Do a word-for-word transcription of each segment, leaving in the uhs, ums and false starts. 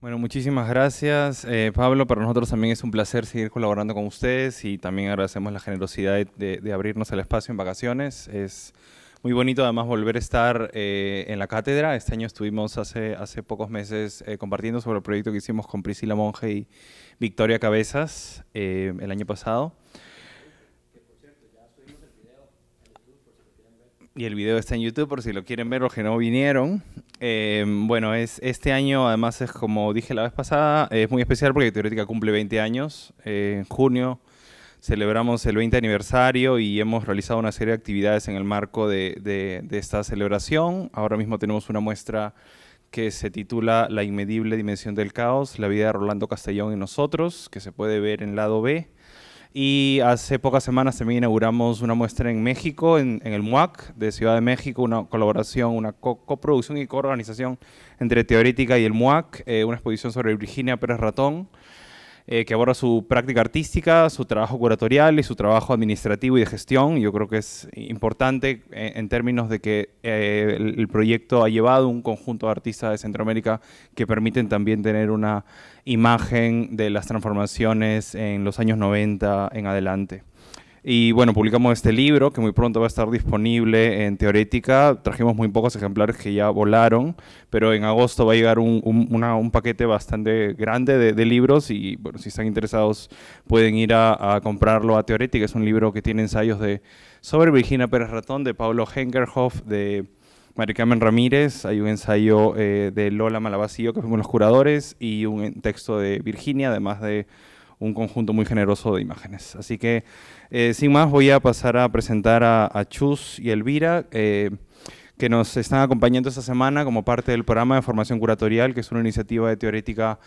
Bueno, muchísimas gracias, eh, Pablo. Para nosotros también es un placer seguir colaborando con ustedes y también agradecemos la generosidad de, de, de abrirnos el espacio en vacaciones. Es muy bonito además volver a estar eh, en la cátedra. Este año estuvimos hace, hace pocos meses eh, compartiendo sobre el proyecto que hicimos con Priscila Monge y Victoria Cabezas eh, el año pasado. Y el video está en YouTube por si lo quieren ver los que no vinieron. Eh, bueno, es, este año además es como dije la vez pasada, es muy especial porque TEORética cumple veinte años. Eh, en junio celebramos el veinte aniversario y hemos realizado una serie de actividades en el marco de, de, de esta celebración. Ahora mismo tenemos una muestra que se titula La inmedible dimensión del caos, la vida de Rolando Castellón y nosotros, que se puede ver en Lado B. Y hace pocas semanas también inauguramos una muestra en México, en, en el MUAC de Ciudad de México, una colaboración, una co coproducción y coorganización entre TEORética y el MUAC, eh, una exposición sobre Virginia Pérez Ratón, eh, que aborda su práctica artística, su trabajo curatorial y su trabajo administrativo y de gestión. Yo creo que es importante eh, en términos de que eh, el, el proyecto ha llevado un conjunto de artistas de Centroamérica que permiten también tener una imagen de las transformaciones en los años noventa en adelante. Y bueno, publicamos este libro que muy pronto va a estar disponible en TEORética. Trajimos muy pocos ejemplares que ya volaron, pero en agosto va a llegar un, un, una, un paquete bastante grande de, de libros y bueno, si están interesados pueden ir a, a comprarlo a TEORética. Es un libro que tiene ensayos de sobre Virginia Pérez Ratón, de Pablo Henkerhoff, de Maricarmen Ramírez, hay un ensayo eh, de Lola Malavacío que fuimos los curadores y un texto de Virginia, además de un conjunto muy generoso de imágenes. Así que, eh, sin más, voy a pasar a presentar a, a Chus y Elvira, eh, que nos están acompañando esta semana como parte del programa de formación curatorial, que es una iniciativa de TEORética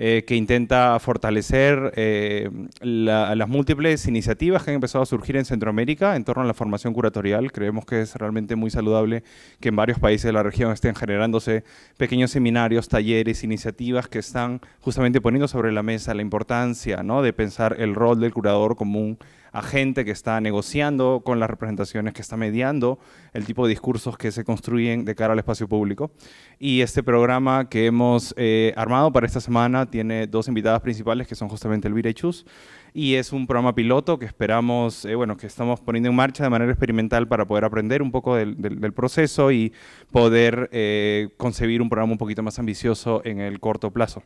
eh, que intenta fortalecer eh, la, las múltiples iniciativas que han empezado a surgir en Centroamérica en torno a la formación curatorial. Creemos que es realmente muy saludable que en varios países de la región estén generándose pequeños seminarios, talleres, iniciativas que están justamente poniendo sobre la mesa la importancia, ¿no?, de pensar el rol del curador como un agente que está negociando con las representaciones, que está mediando el tipo de discursos que se construyen de cara al espacio público. Y este programa que hemos eh, armado para esta semana tiene dos invitadas principales que son justamente Elvira y Chus, y es un programa piloto que esperamos, eh, bueno, que estamos poniendo en marcha de manera experimental para poder aprender un poco del, del, del proceso y poder eh, concebir un programa un poquito más ambicioso en el corto plazo.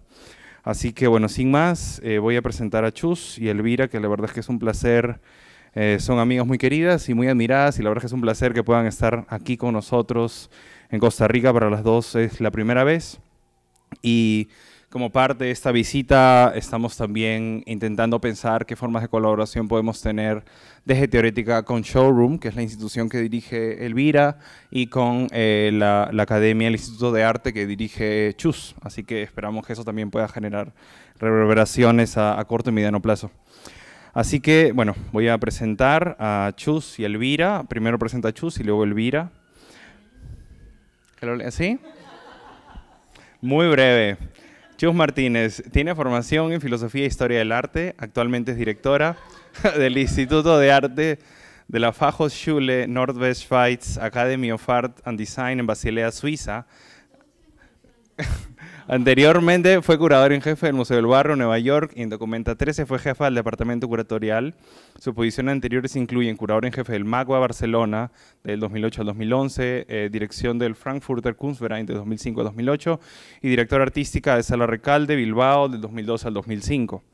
Así que, bueno, sin más, eh, voy a presentar a Chus y Elvira, que la verdad es que es un placer, eh, son amigas muy queridas y muy admiradas, y la verdad es que es un placer que puedan estar aquí con nosotros en Costa Rica. Para las dos es la primera vez, y como parte de esta visita estamos también intentando pensar qué formas de colaboración podemos tener desde TEORética con Showroom, que es la institución que dirige Elvira, y con eh, la, la Academia, el Instituto de Arte que dirige Chus. Así que esperamos que eso también pueda generar reverberaciones a, a corto y mediano plazo. Así que, bueno, voy a presentar a Chus y Elvira. Primero presenta a Chus y luego Elvira. ¿Sí? Muy breve. Chus Martínez tiene formación en Filosofía e Historia del Arte. Actualmente es directora del Instituto de Arte de la Fachhochschule Nordwestschweiz Academy of Art and Design en Basilea, Suiza. Anteriormente fue curador en jefe del Museo del Barrio, Nueva York, y en Documenta trece fue jefa del Departamento Curatorial. Sus posiciones anteriores incluyen curador en jefe del MACBA, Barcelona, del dos mil ocho al dos mil once, eh, dirección del Frankfurter Kunstverein de dos mil cinco al dos mil ocho, y directora artística de Sala Recalde, Bilbao, del dos mil dos al dos mil cinco.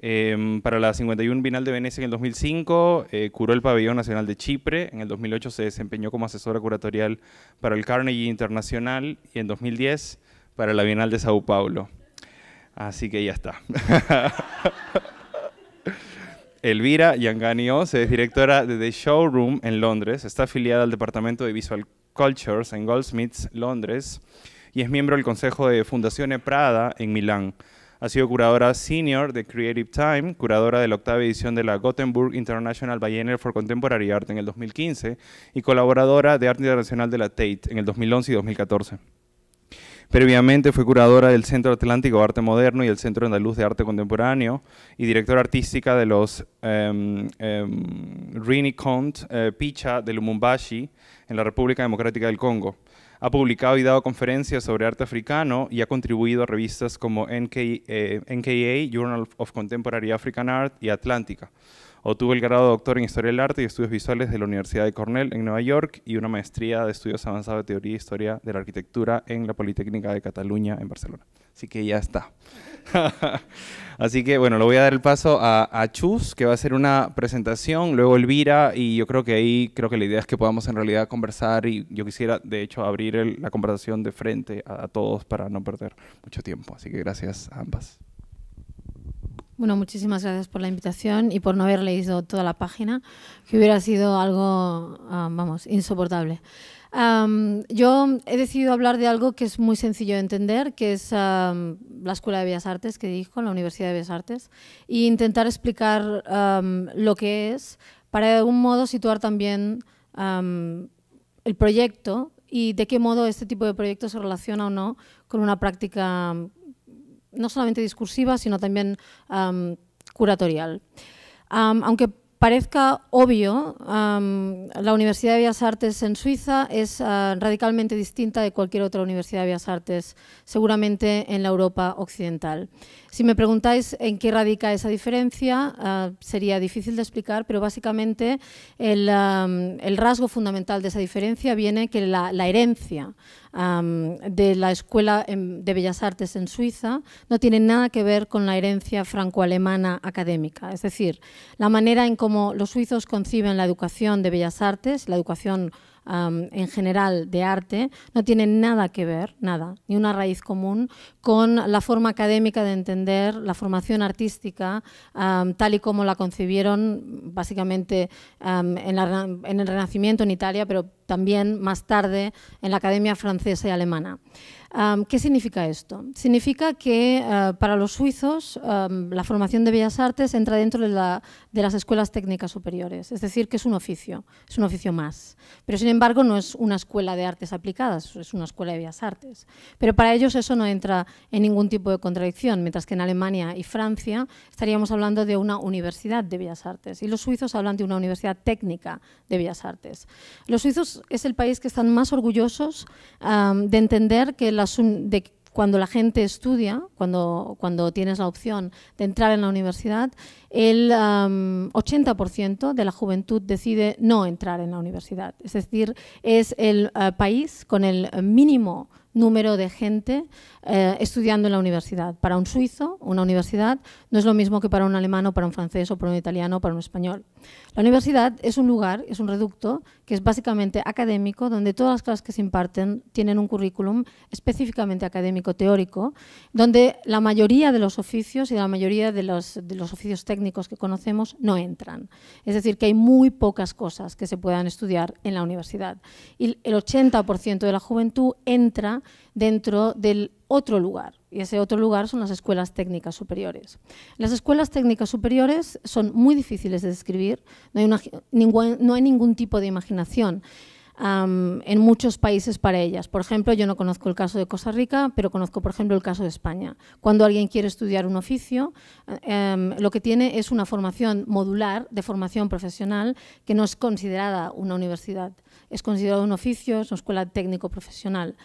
Eh, para la cincuenta y uno Bienal de Venecia en el dos mil cinco, eh, curó el Pabellón Nacional de Chipre. En el dos mil ocho se desempeñó como asesora curatorial para el Carnegie International y en dos mil diez para la Bienal de São Paulo. Así que ya está. Elvira Dyangani Ose es directora de The Showroom en Londres, está afiliada al Departamento de Visual Cultures en Goldsmiths, Londres, y es miembro del Consejo de Fundación Prada en Milán. Ha sido curadora senior de Creative Time, curadora de la octava edición de la Gothenburg International Biennial for Contemporary Art en el dos mil quince y colaboradora de Arte Internacional de la Tate en el dos mil once y dos mil catorce. Previamente fue curadora del Centro Atlántico de Arte Moderno y el Centro Andaluz de Arte Contemporáneo y directora artística de los um, um, Rini Conte uh, Picha de Lumumbashi en la República Democrática del Congo. Ha publicado y dado conferencias sobre arte africano y ha contribuido a revistas como N K A, Journal of Contemporary African Art y Atlántica. Obtuvo el grado de doctor en Historia del Arte y Estudios Visuales de la Universidad de Cornell en Nueva York y una maestría de Estudios Avanzados de Teoría e Historia de la Arquitectura en la Politécnica de Cataluña en Barcelona. Así que ya está. Así que bueno, le voy a dar el paso a, a Chus, que va a hacer una presentación, luego Elvira, y yo creo que ahí creo que la idea es que podamos en realidad conversar, y yo quisiera de hecho abrir el, la conversación de frente a, a todos para no perder mucho tiempo. Así que gracias a ambas. Bueno, muchísimas gracias por la invitación y por no haber leído toda la página, que hubiera sido algo, um, vamos, insoportable. Um, yo he decidido hablar de algo que es muy sencillo de entender, que es um, la Escuela de Bellas Artes que dirijo, la Universidad de Bellas Artes, e intentar explicar um, lo que es, para de algún modo situar también um, el proyecto y de qué modo este tipo de proyectos se relaciona o no con una práctica no solamente discursiva, sino también um, curatorial. Um, aunque parezca obvio, um, la Universidad de Bellas Artes en Suiza es uh, radicalmente distinta de cualquier otra Universidad de Bellas Artes, seguramente en la Europa occidental. Si me preguntáis en qué radica esa diferencia, uh, sería difícil de explicar, pero básicamente el, um, el rasgo fundamental de esa diferencia viene que la, la herencia Um, de la Escuela de Bellas Artes en Suiza no tiene nada que ver con la herencia franco-alemana académica. Es decir, la manera en cómo los suizos conciben la educación de Bellas Artes, la educación um, en general de arte, no tiene nada que ver, nada, ni una raíz común con la forma académica de entender la formación artística um, tal y como la concibieron básicamente um, en, la, en el Renacimiento en Italia, pero también más tarde en la Academia Francesa y Alemana. Um, ¿Qué significa esto? Significa que uh, para los suizos um, la formación de Bellas Artes entra dentro de, la, de las escuelas técnicas superiores, es decir, que es un oficio, es un oficio más. Pero sin embargo no es una escuela de artes aplicadas, es una escuela de Bellas Artes. Pero para ellos eso no entra en ningún tipo de contradicción, mientras que en Alemania y Francia estaríamos hablando de una universidad de Bellas Artes y los suizos hablan de una universidad técnica de Bellas Artes. Los suizos es el país que están más orgullosos um, de entender que la, de cuando la gente estudia, cuando, cuando tienes la opción de entrar en la universidad, el um, ochenta por ciento de la juventud decide no entrar en la universidad. Es decir, es el uh, país con el mínimo número de gente eh, estudiando en la universidad. Para un suizo, una universidad no es lo mismo que para un alemán o para un francés o para un italiano o para un español. La universidad es un lugar, es un reducto que es básicamente académico, donde todas las clases que se imparten tienen un currículum específicamente académico teórico, donde la mayoría de los oficios y la mayoría de los, de los oficios técnicos que conocemos no entran. Es decir, que hay muy pocas cosas que se puedan estudiar en la universidad. Y el ochenta por ciento de la juventud entra dentro del otro lugar, y ese otro lugar son las escuelas técnicas superiores. Las escuelas técnicas superiores son muy difíciles de describir, no hay, una, ningún, no hay ningún tipo de imaginación um, en muchos países para ellas. Por ejemplo, yo no conozco el caso de Costa Rica, pero conozco, por ejemplo, el caso de España. Cuando alguien quiere estudiar un oficio, um, lo que tiene es una formación modular de formación profesional que no es considerada una universidad, es considerado un oficio, es una escuela técnico-profesional.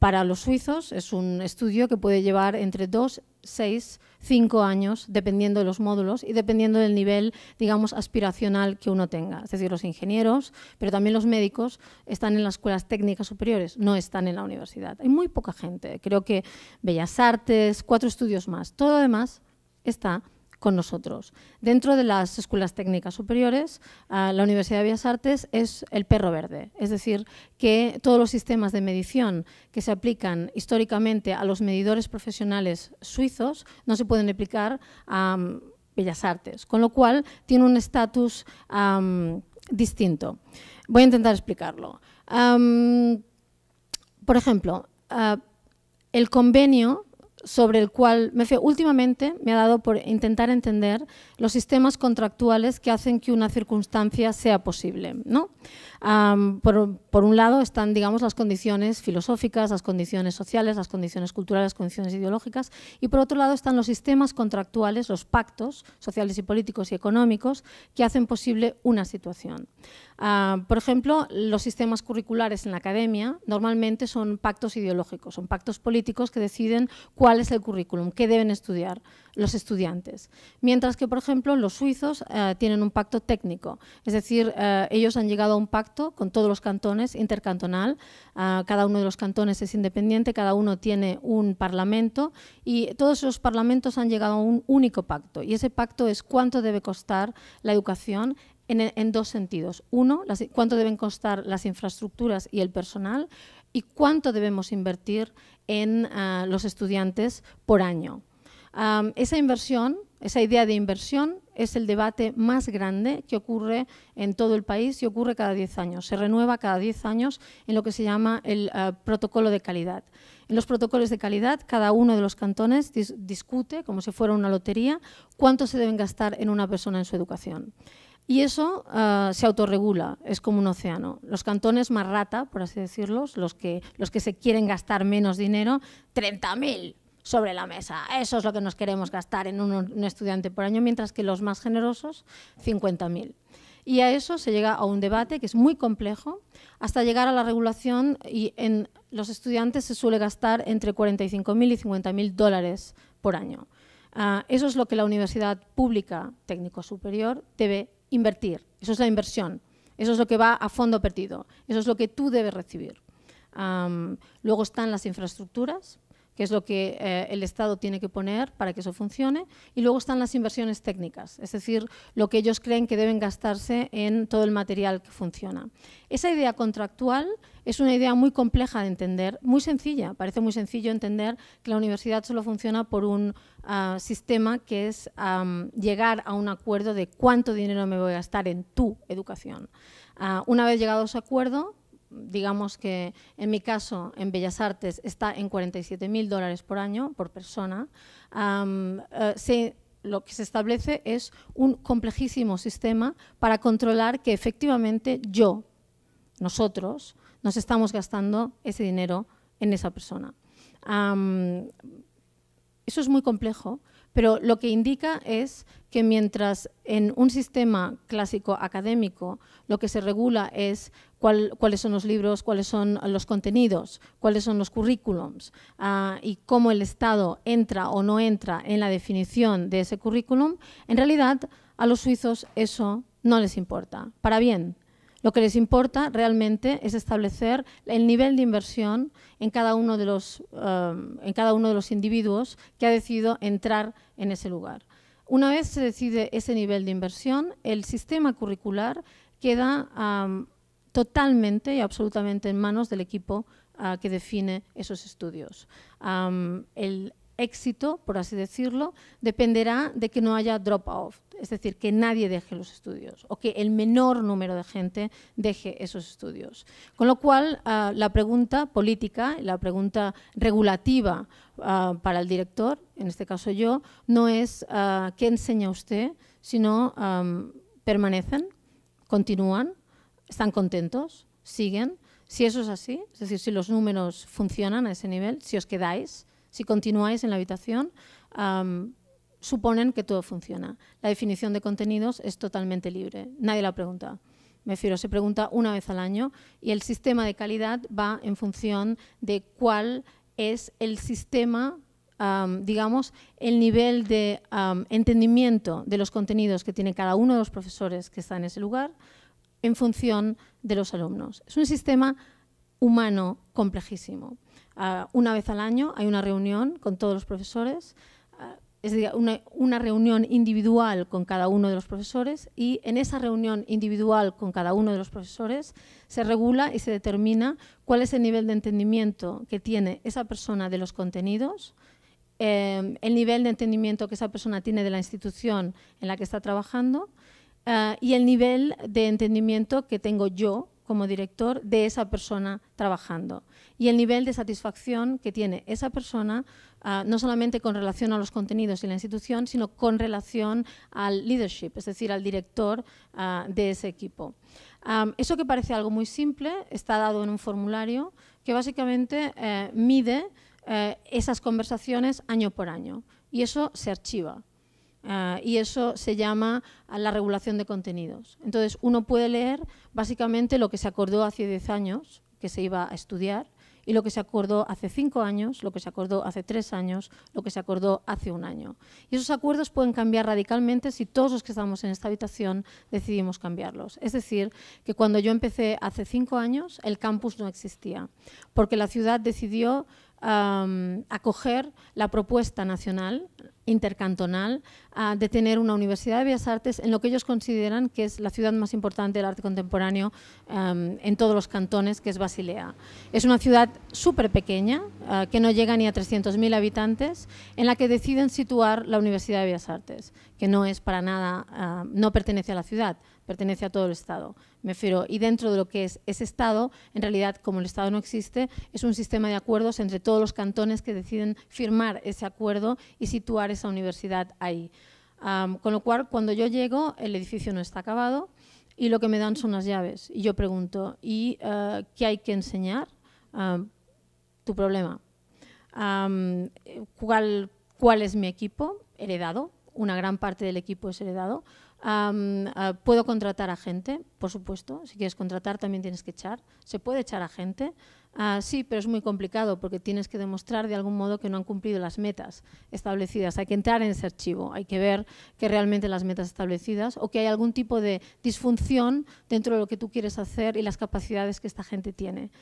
Para los suizos es un estudio que puede llevar entre dos, seis, cinco años, dependiendo de los módulos y dependiendo del nivel, digamos, aspiracional que uno tenga. Es decir, los ingenieros, pero también los médicos, están en las escuelas técnicas superiores, no están en la universidad. Hay muy poca gente, creo que Bellas Artes, cuatro estudios más, todo lo demás está con nosotros. Dentro de las escuelas técnicas superiores, uh, la Universidad de Bellas Artes es el perro verde, es decir, que todos los sistemas de medición que se aplican históricamente a los medidores profesionales suizos no se pueden aplicar a um, Bellas Artes, con lo cual tiene un estatus um, distinto. Voy a intentar explicarlo. Um, por ejemplo, uh, el convenio sobre el cual M E F E últimamente me ha dado por intentar entender los sistemas contractuales que hacen que una circunstancia sea posible, ¿no? Um, por, por un lado están, digamos, las condiciones filosóficas, las condiciones sociales, las condiciones culturales, las condiciones ideológicas, y por otro lado están los sistemas contractuales, los pactos sociales y políticos y económicos que hacen posible una situación. Uh, por ejemplo, los sistemas curriculares en la academia normalmente son pactos ideológicos, son pactos políticos que deciden cuál es el currículum, qué deben estudiar los estudiantes. Mientras que, por ejemplo, los suizos eh, tienen un pacto técnico, es decir, eh, ellos han llegado a un pacto con todos los cantones, intercantonal, eh, cada uno de los cantones es independiente, cada uno tiene un parlamento y todos esos parlamentos han llegado a un único pacto, y ese pacto es cuánto debe costar la educación en, en dos sentidos. Uno, las, cuánto deben costar las infraestructuras y el personal, y cuánto debemos invertir en eh, los estudiantes por año. Um, esa inversión, esa idea de inversión es el debate más grande que ocurre en todo el país y ocurre cada diez años. Se renueva cada diez años en lo que se llama el uh, protocolo de calidad. En los protocolos de calidad, cada uno de los cantones dis discute, como si fuera una lotería, cuánto se deben gastar en una persona en su educación. Y eso uh, se autorregula, es como un océano. Los cantones más rata, por así decirlo, los que, los que se quieren gastar menos dinero, treinta mil sobre la mesa. Eso es lo que nos queremos gastar en un, un estudiante por año, mientras que los más generosos, cincuenta mil. Y a eso se llega a un debate que es muy complejo, hasta llegar a la regulación, y en los estudiantes se suele gastar entre cuarenta y cinco mil y cincuenta mil dólares por año. Uh, eso es lo que la universidad pública técnico superior debe invertir, eso es la inversión, eso es lo que va a fondo perdido, eso es lo que tú debes recibir. Um, luego están las infraestructuras, que es lo que eh, el Estado tiene que poner para que eso funcione, y luego están las inversiones técnicas, es decir, lo que ellos creen que deben gastarse en todo el material que funciona. Esa idea contractual es una idea muy compleja de entender, muy sencilla, parece muy sencillo entender que la universidad solo funciona por un uh, sistema que es um, llegar a un acuerdo de cuánto dinero me voy a gastar en tu educación. Uh, una vez llegado a ese acuerdo, digamos que en mi caso en Bellas Artes está en cuarenta y siete mil dólares por año, por persona, um, uh, se, lo que se establece es un complejísimo sistema para controlar que efectivamente yo, nosotros, nos estamos gastando ese dinero en esa persona. Um, eso es muy complejo, pero lo que indica es que mientras en un sistema clásico académico lo que se regula es cuál, cuáles son los libros, cuáles son los contenidos, cuáles son los currículums uh, y cómo el Estado entra o no entra en la definición de ese currículum, en realidad a los suizos eso no les importa, para bien. Lo que les importa realmente es establecer el nivel de inversión en cada uno de los, um, en cada uno de los individuos que ha decidido entrar en ese lugar. Una vez se decide ese nivel de inversión, el sistema curricular queda um, totalmente y absolutamente en manos del equipo uh, que define esos estudios. Um, el éxito, por así decirlo, dependerá de que no haya drop-off, es decir, que nadie deje los estudios o que el menor número de gente deje esos estudios. Con lo cual, uh, la pregunta política, la pregunta regulativa uh, para el director, en este caso yo, no es uh, qué enseña usted, sino um, permanecen, continúan, están contentos, siguen. Si eso es así, es decir, si los números funcionan a ese nivel, si os quedáis, si continuáis en la habitación, um, suponen que todo funciona. La definición de contenidos es totalmente libre, nadie la pregunta. Me refiero, se pregunta una vez al año y el sistema de calidad va en función de cuál es el sistema, um, digamos, el nivel de um, entendimiento de los contenidos que tiene cada uno de los profesores que está en ese lugar en función de los alumnos. Es un sistema humano complejísimo. Uh, una vez al año hay una reunión con todos los profesores, uh, es decir, una, una reunión individual con cada uno de los profesores, y en esa reunión individual con cada uno de los profesores se regula y se determina cuál es el nivel de entendimiento que tiene esa persona de los contenidos, eh, el nivel de entendimiento que esa persona tiene de la institución en la que está trabajando eh, y el nivel de entendimiento que tengo yo como director de esa persona trabajando, y el nivel de satisfacción que tiene esa persona uh, no solamente con relación a los contenidos y la institución, sino con relación al leadership, es decir, al director uh, de ese equipo. Um, eso que parece algo muy simple está dado en un formulario que básicamente eh, mide eh, esas conversaciones año por año y eso se archiva. Uh, y eso se llama la regulación de contenidos. Entonces, uno puede leer básicamente lo que se acordó hace diez años, que se iba a estudiar, y lo que se acordó hace cinco años, lo que se acordó hace tres años, lo que se acordó hace un año. Y esos acuerdos pueden cambiar radicalmente si todos los que estamos en esta habitación decidimos cambiarlos. Es decir, que cuando yo empecé hace cinco años, el campus no existía, porque la ciudad decidió Um, acoger la propuesta nacional, intercantonal, uh, de tener una Universidad de Bellas Artes en lo que ellos consideran que es la ciudad más importante del arte contemporáneo um, en todos los cantones, que es Basilea. Es una ciudad súper pequeña, uh, que no llega ni a trescientos mil habitantes, en la que deciden situar la Universidad de Bellas Artes, que no es para nada, uh, no pertenece a la ciudad, pertenece a todo el Estado. Me refiero, y dentro de lo que es ese Estado, en realidad, como el Estado no existe, es un sistema de acuerdos entre todos los cantones que deciden firmar ese acuerdo y situar esa universidad ahí. Um, con lo cual, cuando yo llego, el edificio no está acabado y lo que me dan son las llaves. Y yo pregunto, ¿y uh, qué hay que enseñar? Um, tu problema. Um, ¿cuál, ¿Cuál es mi equipo? Heredado. Una gran parte del equipo es heredado. Um, uh, ¿Puedo contratar a gente? Por supuesto, si quieres contratar también tienes que echar. ¿Se puede echar a gente? Uh, sí, pero es muy complicado porque tienes que demostrar de algún modo que no han cumplido las metas establecidas. Hay que entrar en ese archivo, hay que ver que realmente las metas establecidas o que hay algún tipo de disfunción dentro de lo que tú quieres hacer y las capacidades que esta gente tiene.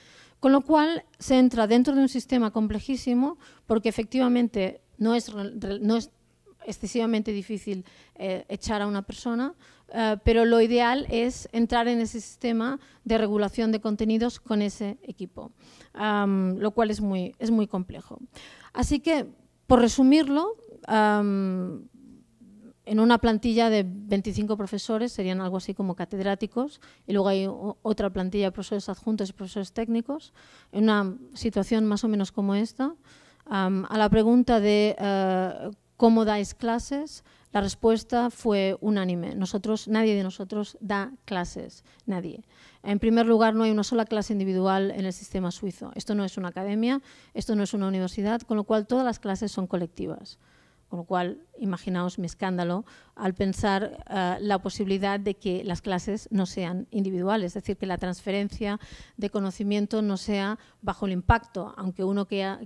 Con lo cual se entra dentro de un sistema complejísimo porque efectivamente no es, no es excesivamente difícil eh, echar a una persona, eh, pero lo ideal es entrar en ese sistema de regulación de contenidos con ese equipo, um, lo cual es muy, es muy complejo. Así que, por resumirlo, um, en una plantilla de veinticinco profesores, serían algo así como catedráticos, y luego hay otra plantilla de profesores adjuntos y profesores técnicos, en una situación más o menos como esta, um, a la pregunta de... Uh, ¿cómo dais clases? La respuesta fue unánime. Nosotros, nadie de nosotros da clases, nadie. En primer lugar, no hay una sola clase individual en el sistema suizo. Esto no es una academia, esto no es una universidad, con lo cual todas las clases son colectivas. Con lo cual, imaginaos mi escándalo al pensar uh, la posibilidad de que las clases no sean individuales, es decir, que la transferencia de conocimiento no sea bajo el impacto, aunque uno que ha,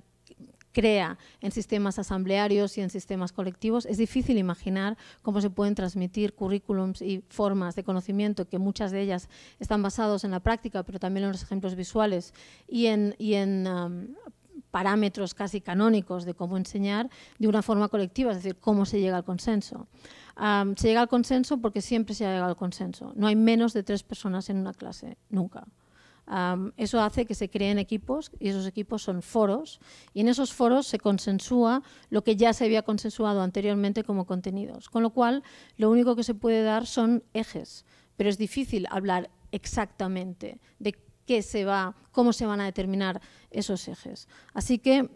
crea en sistemas asamblearios y en sistemas colectivos, es difícil imaginar cómo se pueden transmitir currículums y formas de conocimiento que muchas de ellas están basadas en la práctica, pero también en los ejemplos visuales y en, y en um, parámetros casi canónicos de cómo enseñar de una forma colectiva, es decir, cómo se llega al consenso. Um, se llega al consenso porque siempre se llega al consenso. No hay menos de tres personas en una clase, nunca. Um, eso hace que se creen equipos y esos equipos son foros y en esos foros se consensúa lo que ya se había consensuado anteriormente como contenidos. Con lo cual, lo único que se puede dar son ejes, pero es difícil hablar exactamente de qué se va, cómo se van a determinar esos ejes. Así que,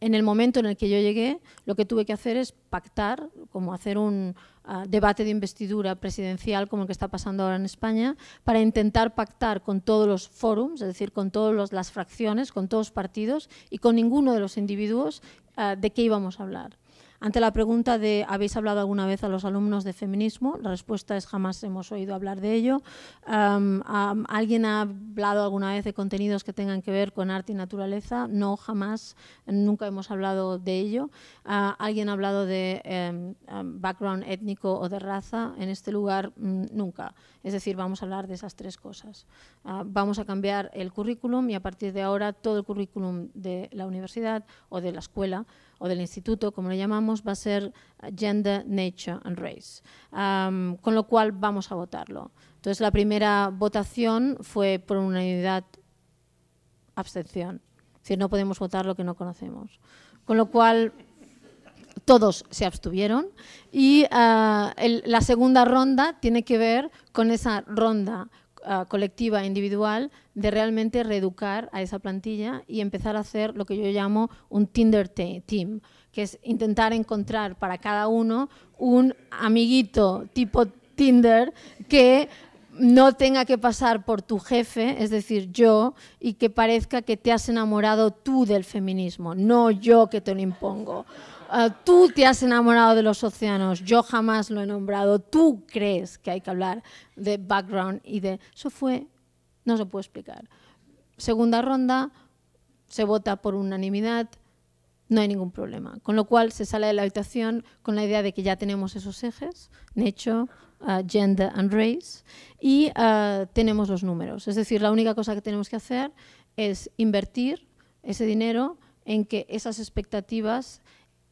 en el momento en el que yo llegué, lo que tuve que hacer es pactar, como hacer un uh, debate de investidura presidencial como el que está pasando ahora en España, para intentar pactar con todos los fórums, es decir, con todas las fracciones, con todos los partidos y con ninguno de los individuos uh, de qué íbamos a hablar. Ante la pregunta de ¿habéis hablado alguna vez a los alumnos de feminismo? La respuesta es jamás hemos oído hablar de ello. Um, um, ¿Alguien ha hablado alguna vez de contenidos que tengan que ver con arte y naturaleza? No, jamás, nunca hemos hablado de ello. Uh, ¿Alguien ha hablado de um, background étnico o de raza? En este lugar, nunca. Es decir, vamos a hablar de esas tres cosas. Uh, vamos a cambiar el currículum y a partir de ahora todo el currículum de la universidad o de la escuela o del instituto, como le llamamos, va a ser Gender, Nature and Race, um, con lo cual vamos a votarlo. Entonces, la primera votación fue por unanimidad abstención, es decir, no podemos votar lo que no conocemos, con lo cual todos se abstuvieron y uh, el, la segunda ronda tiene que ver con esa ronda uh, colectiva e individual de realmente reeducar a esa plantilla y empezar a hacer lo que yo llamo un Tinder team, que es intentar encontrar para cada uno un amiguito tipo Tinder que no tenga que pasar por tu jefe, es decir, yo, y que parezca que te has enamorado tú del feminismo, no yo que te lo impongo. Uh, tú te has enamorado de los océanos, yo jamás lo he nombrado, tú crees que hay que hablar de background y de... Eso fue... no se puede explicar. Segunda ronda, se vota por unanimidad, no hay ningún problema. Con lo cual se sale de la habitación con la idea de que ya tenemos esos ejes, nicho, Uh, gender and race, y uh, tenemos los números. Es decir, la única cosa que tenemos que hacer es invertir ese dinero en que esas expectativas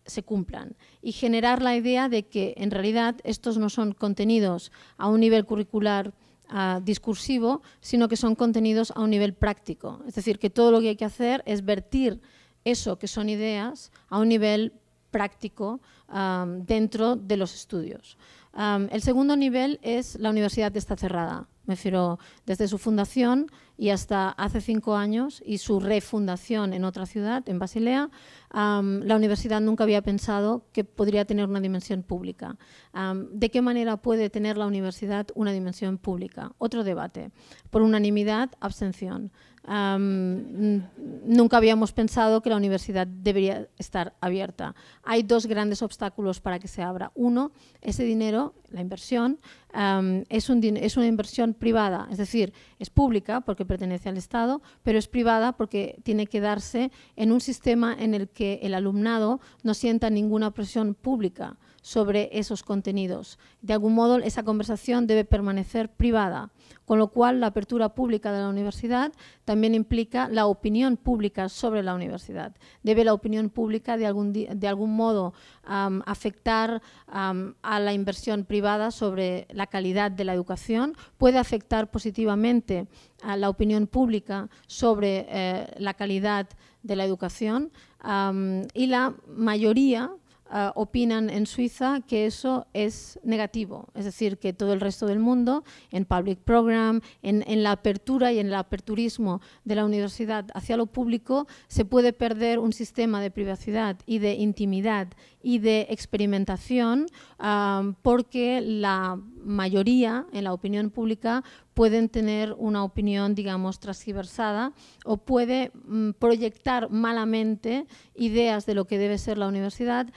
se cumplan y generar la idea de que en realidad estos no son contenidos a un nivel curricular uh, discursivo, sino que son contenidos a un nivel práctico. Es decir, que todo lo que hay que hacer es vertir eso que son ideas a un nivel práctico um, dentro de los estudios. Um, el segundo nivel es la universidad está cerrada, me refiero desde su fundación y hasta hace cinco años y su refundación en otra ciudad, en Basilea, um, la universidad nunca había pensado que podría tener una dimensión pública. Um, ¿De qué manera puede tener la universidad una dimensión pública? Otro debate. Por unanimidad, abstención. Um, nunca habíamos pensado que la universidad debería estar abierta. Hay dos grandes obstáculos para que se abra. Uno, ese dinero, la inversión, um, es, un, es una inversión privada, es decir, es pública porque pertenece al Estado, pero es privada porque tiene que darse en un sistema en el que el alumnado no sienta ninguna presión pública sobre esos contenidos. De algún modo, esa conversación debe permanecer privada, con lo cual la apertura pública de la universidad también implica la opinión pública sobre la universidad. Debe la opinión pública de algún, de algún modo um, afectar um, a la inversión privada sobre la calidad de la educación, puede afectar positivamente a la opinión pública sobre eh, la calidad de la educación um, y la mayoría Uh, opinan en Suiza que eso es negativo, es decir, que todo el resto del mundo, en public program, en, en la apertura y en el aperturismo de la universidad hacia lo público, se puede perder un sistema de privacidad y de intimidad y de experimentación um, porque la mayoría en la opinión pública pueden tener una opinión, digamos, transgiversada o puede mm, proyectar malamente ideas de lo que debe ser la universidad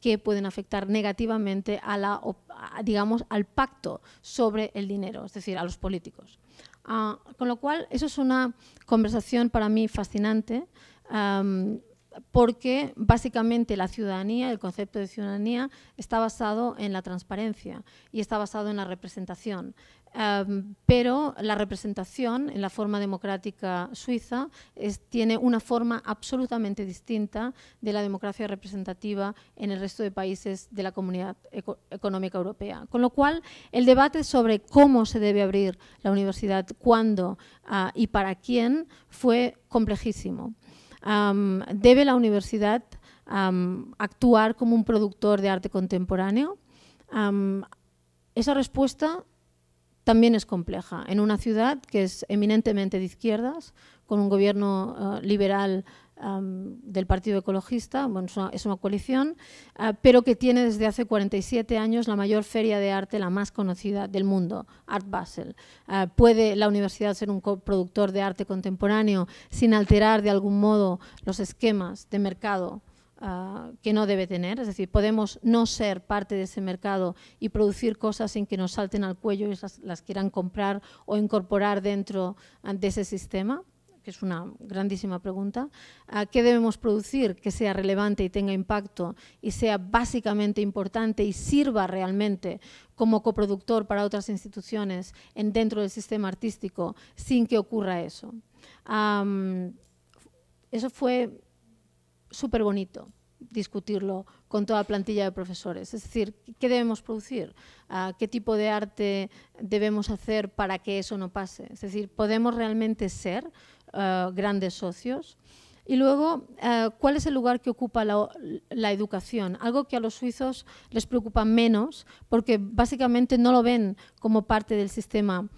que pueden afectar negativamente a la, a, digamos, al pacto sobre el dinero, es decir, a los políticos. Uh, con lo cual, eso es una conversación para mí fascinante, um, porque básicamente la ciudadanía, el concepto de ciudadanía, está basado en la transparencia y está basado en la representación. Um, pero la representación en la forma democrática suiza es, tiene una forma absolutamente distinta de la democracia representativa en el resto de países de la Comunidad Eco- Económica Europea. Con lo cual, el debate sobre cómo se debe abrir la universidad, cuándo uh, y para quién fue complejísimo. Um, debe la universidad um, actuar como un productor de arte contemporáneo. Um, esa respuesta también es compleja en una ciudad que es eminentemente de izquierdas, con un gobierno uh, liberal um, del Partido Ecologista, bueno, es, una, es una coalición, uh, pero que tiene desde hace cuarenta y siete años la mayor feria de arte, la más conocida del mundo, Art Basel. Uh, ¿Puede la universidad ser un productor de arte contemporáneo sin alterar de algún modo los esquemas de mercado Uh, que no debe tener? Es decir, podemos no ser parte de ese mercado y producir cosas sin que nos salten al cuello y las, las quieran comprar o incorporar dentro de ese sistema, que es una grandísima pregunta. Uh, ¿Qué debemos producir que sea relevante y tenga impacto y sea básicamente importante y sirva realmente como coproductor para otras instituciones en, dentro del sistema artístico sin que ocurra eso? Um, eso fue súper bonito discutirlo con toda la plantilla de profesores. Es decir, ¿qué debemos producir? ¿Qué tipo de arte debemos hacer para que eso no pase? Es decir, ¿podemos realmente ser uh, grandes socios? Y luego, uh, ¿cuál es el lugar que ocupa la, la educación? Algo que a los suizos les preocupa menos, porque básicamente no lo ven como parte del sistema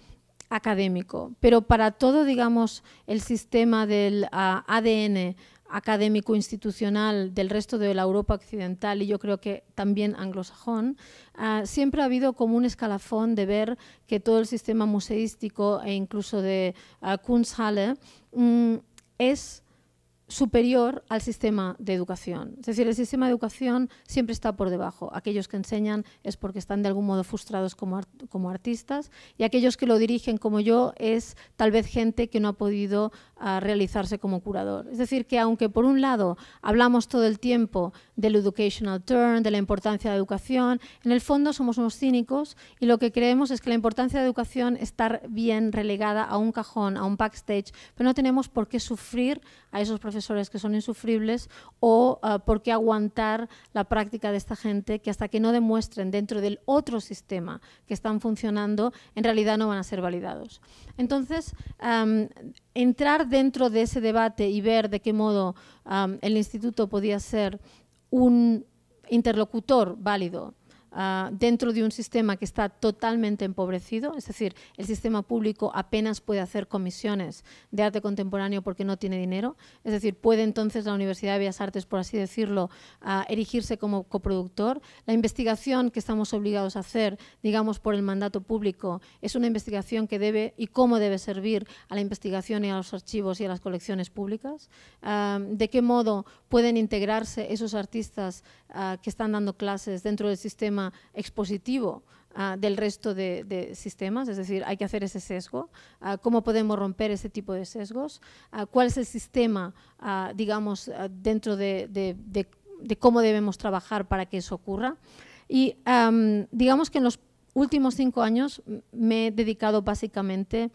académico, pero para todo, digamos, el sistema del uh, A D N académico institucional del resto de la Europa occidental, y yo creo que también anglosajón, uh, siempre ha habido como un escalafón de ver que todo el sistema museístico e incluso de uh, Kunsthalle um, es superior al sistema de educación. Es decir, el sistema de educación siempre está por debajo. Aquellos que enseñan es porque están de algún modo frustrados como, art como artistas, y aquellos que lo dirigen como yo es tal vez gente que no ha podido uh, realizarse como curador. Es decir, que aunque por un lado hablamos todo el tiempo del educational turn, de la importancia de la educación, en el fondo somos unos cínicos y lo que creemos es que la importancia de la educación está bien relegada a un cajón, a un backstage, pero no tenemos por qué sufrir a esos profesores profesores que son insufribles o uh, por qué aguantar la práctica de esta gente que hasta que no demuestren dentro del otro sistema que están funcionando, en realidad no van a ser validados. Entonces, um, entrar dentro de ese debate y ver de qué modo um, el instituto podía ser un interlocutor válido Uh, dentro de un sistema que está totalmente empobrecido, es decir, el sistema público apenas puede hacer comisiones de arte contemporáneo porque no tiene dinero, es decir, puede entonces la Universidad de Bellas Artes, por así decirlo, uh, erigirse como coproductor. La investigación que estamos obligados a hacer, digamos, por el mandato público, es una investigación que debe y cómo debe servir a la investigación y a los archivos y a las colecciones públicas. Uh, de qué modo pueden integrarse esos artistas uh, que están dando clases dentro del sistema expositivo uh, del resto de, de sistemas, es decir, hay que hacer ese sesgo, uh, cómo podemos romper ese tipo de sesgos, uh, cuál es el sistema, uh, digamos, uh, dentro de, de, de, de cómo debemos trabajar para que eso ocurra. Y um, digamos que en los últimos cinco años me he dedicado básicamente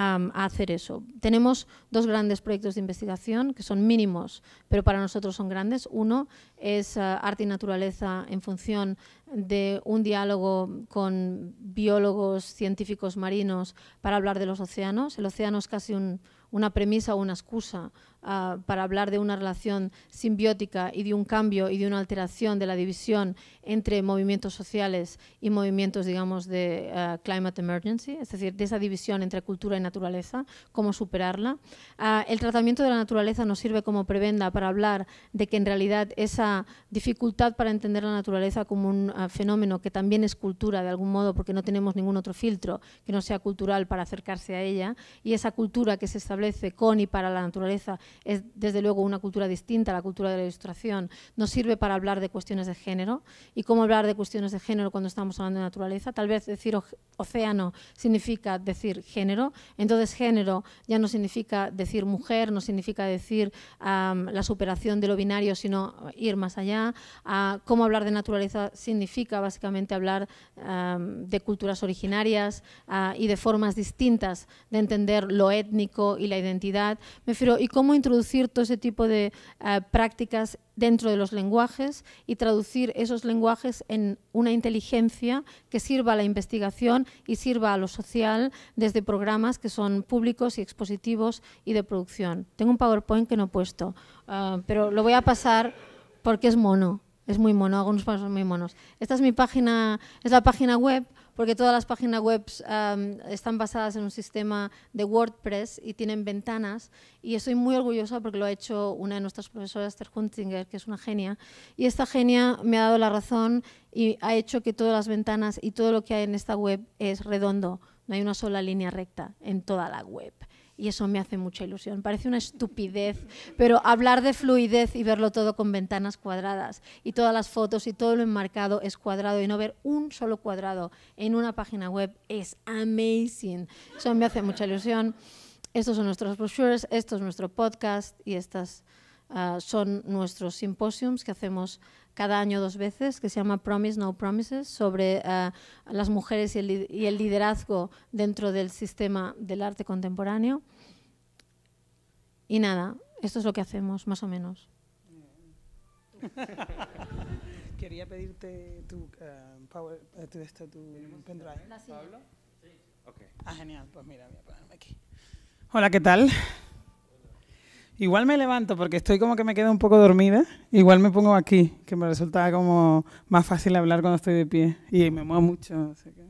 a hacer eso. Tenemos dos grandes proyectos de investigación que son mínimos, pero para nosotros son grandes. Uno es uh, arte y naturaleza en función de un diálogo con biólogos, científicos marinos para hablar de los océanos. El océano es casi un, una premisa o una excusa uh, para hablar de una relación simbiótica y de un cambio y de una alteración de la división entre movimientos sociales y movimientos, digamos, de uh, climate emergency, es decir, de esa división entre cultura y naturaleza, cómo superarla. Uh, el tratamiento de la naturaleza nos sirve como prebenda para hablar de que en realidad esa dificultad para entender la naturaleza como un uh, fenómeno que también es cultura de algún modo, porque no tenemos ningún otro filtro que no sea cultural para acercarse a ella, y esa cultura que se está con y para la naturaleza es desde luego una cultura distinta a la cultura de la ilustración, nos sirve para hablar de cuestiones de género y cómo hablar de cuestiones de género cuando estamos hablando de naturaleza. Tal vez decir océano significa decir género, entonces género ya no significa decir mujer, no significa decir um, la superación de lo binario, sino ir más allá. Uh, cómo hablar de naturaleza significa básicamente hablar um, de culturas originarias uh, y de formas distintas de entender lo étnico y la identidad, me refiero, y cómo introducir todo ese tipo de uh, prácticas dentro de los lenguajes y traducir esos lenguajes en una inteligencia que sirva a la investigación y sirva a lo social desde programas que son públicos y expositivos y de producción. Tengo un PowerPoint que no he puesto, uh, pero lo voy a pasar porque es mono, es muy mono, hago unos pasos muy monos. Esta es mi página, es la página web, porque todas las páginas web um, están basadas en un sistema de WordPress y tienen ventanas, y estoy muy orgullosa porque lo ha hecho una de nuestras profesoras, Esther Huntinger, que es una genia, y esta genia me ha dado la razón y ha hecho que todas las ventanas y todo lo que hay en esta web es redondo, no hay una sola línea recta en toda la web. Y eso me hace mucha ilusión. Parece una estupidez, pero hablar de fluidez y verlo todo con ventanas cuadradas y todas las fotos y todo lo enmarcado es cuadrado y no ver un solo cuadrado en una página web es amazing. Eso me hace mucha ilusión. Estos son nuestros brochures, esto es nuestro podcast y estas uh, son nuestros simposiums que hacemos cada año dos veces, que se llama Promise, No Promises, sobre uh, las mujeres y el, y el liderazgo dentro del sistema del arte contemporáneo. Y nada, esto es lo que hacemos, más o menos. Quería pedirte tu uh, power, tu, esto, tu pendrive. ¿Pablo? Sí. Okay. Ah, genial, pues mira, voy a ponerme aquí. Hola, ¿qué tal? Igual me levanto porque estoy como que me quedo un poco dormida. Igual me pongo aquí, que me resulta como más fácil hablar cuando estoy de pie. Y me muevo mucho. Así que.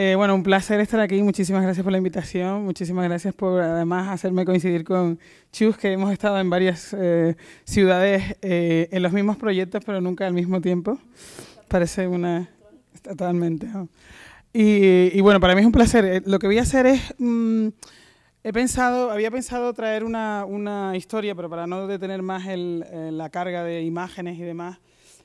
Eh, bueno, un placer estar aquí. Muchísimas gracias por la invitación. Muchísimas gracias por, además, hacerme coincidir con Chus, que hemos estado en varias eh, ciudades eh, en los mismos proyectos, pero nunca al mismo tiempo. Parece una... Totalmente. ¿No? Y, y bueno, para mí es un placer. Lo que voy a hacer es... Mmm, he pensado, había pensado traer una, una historia, pero para no detener más el, la carga de imágenes y demás,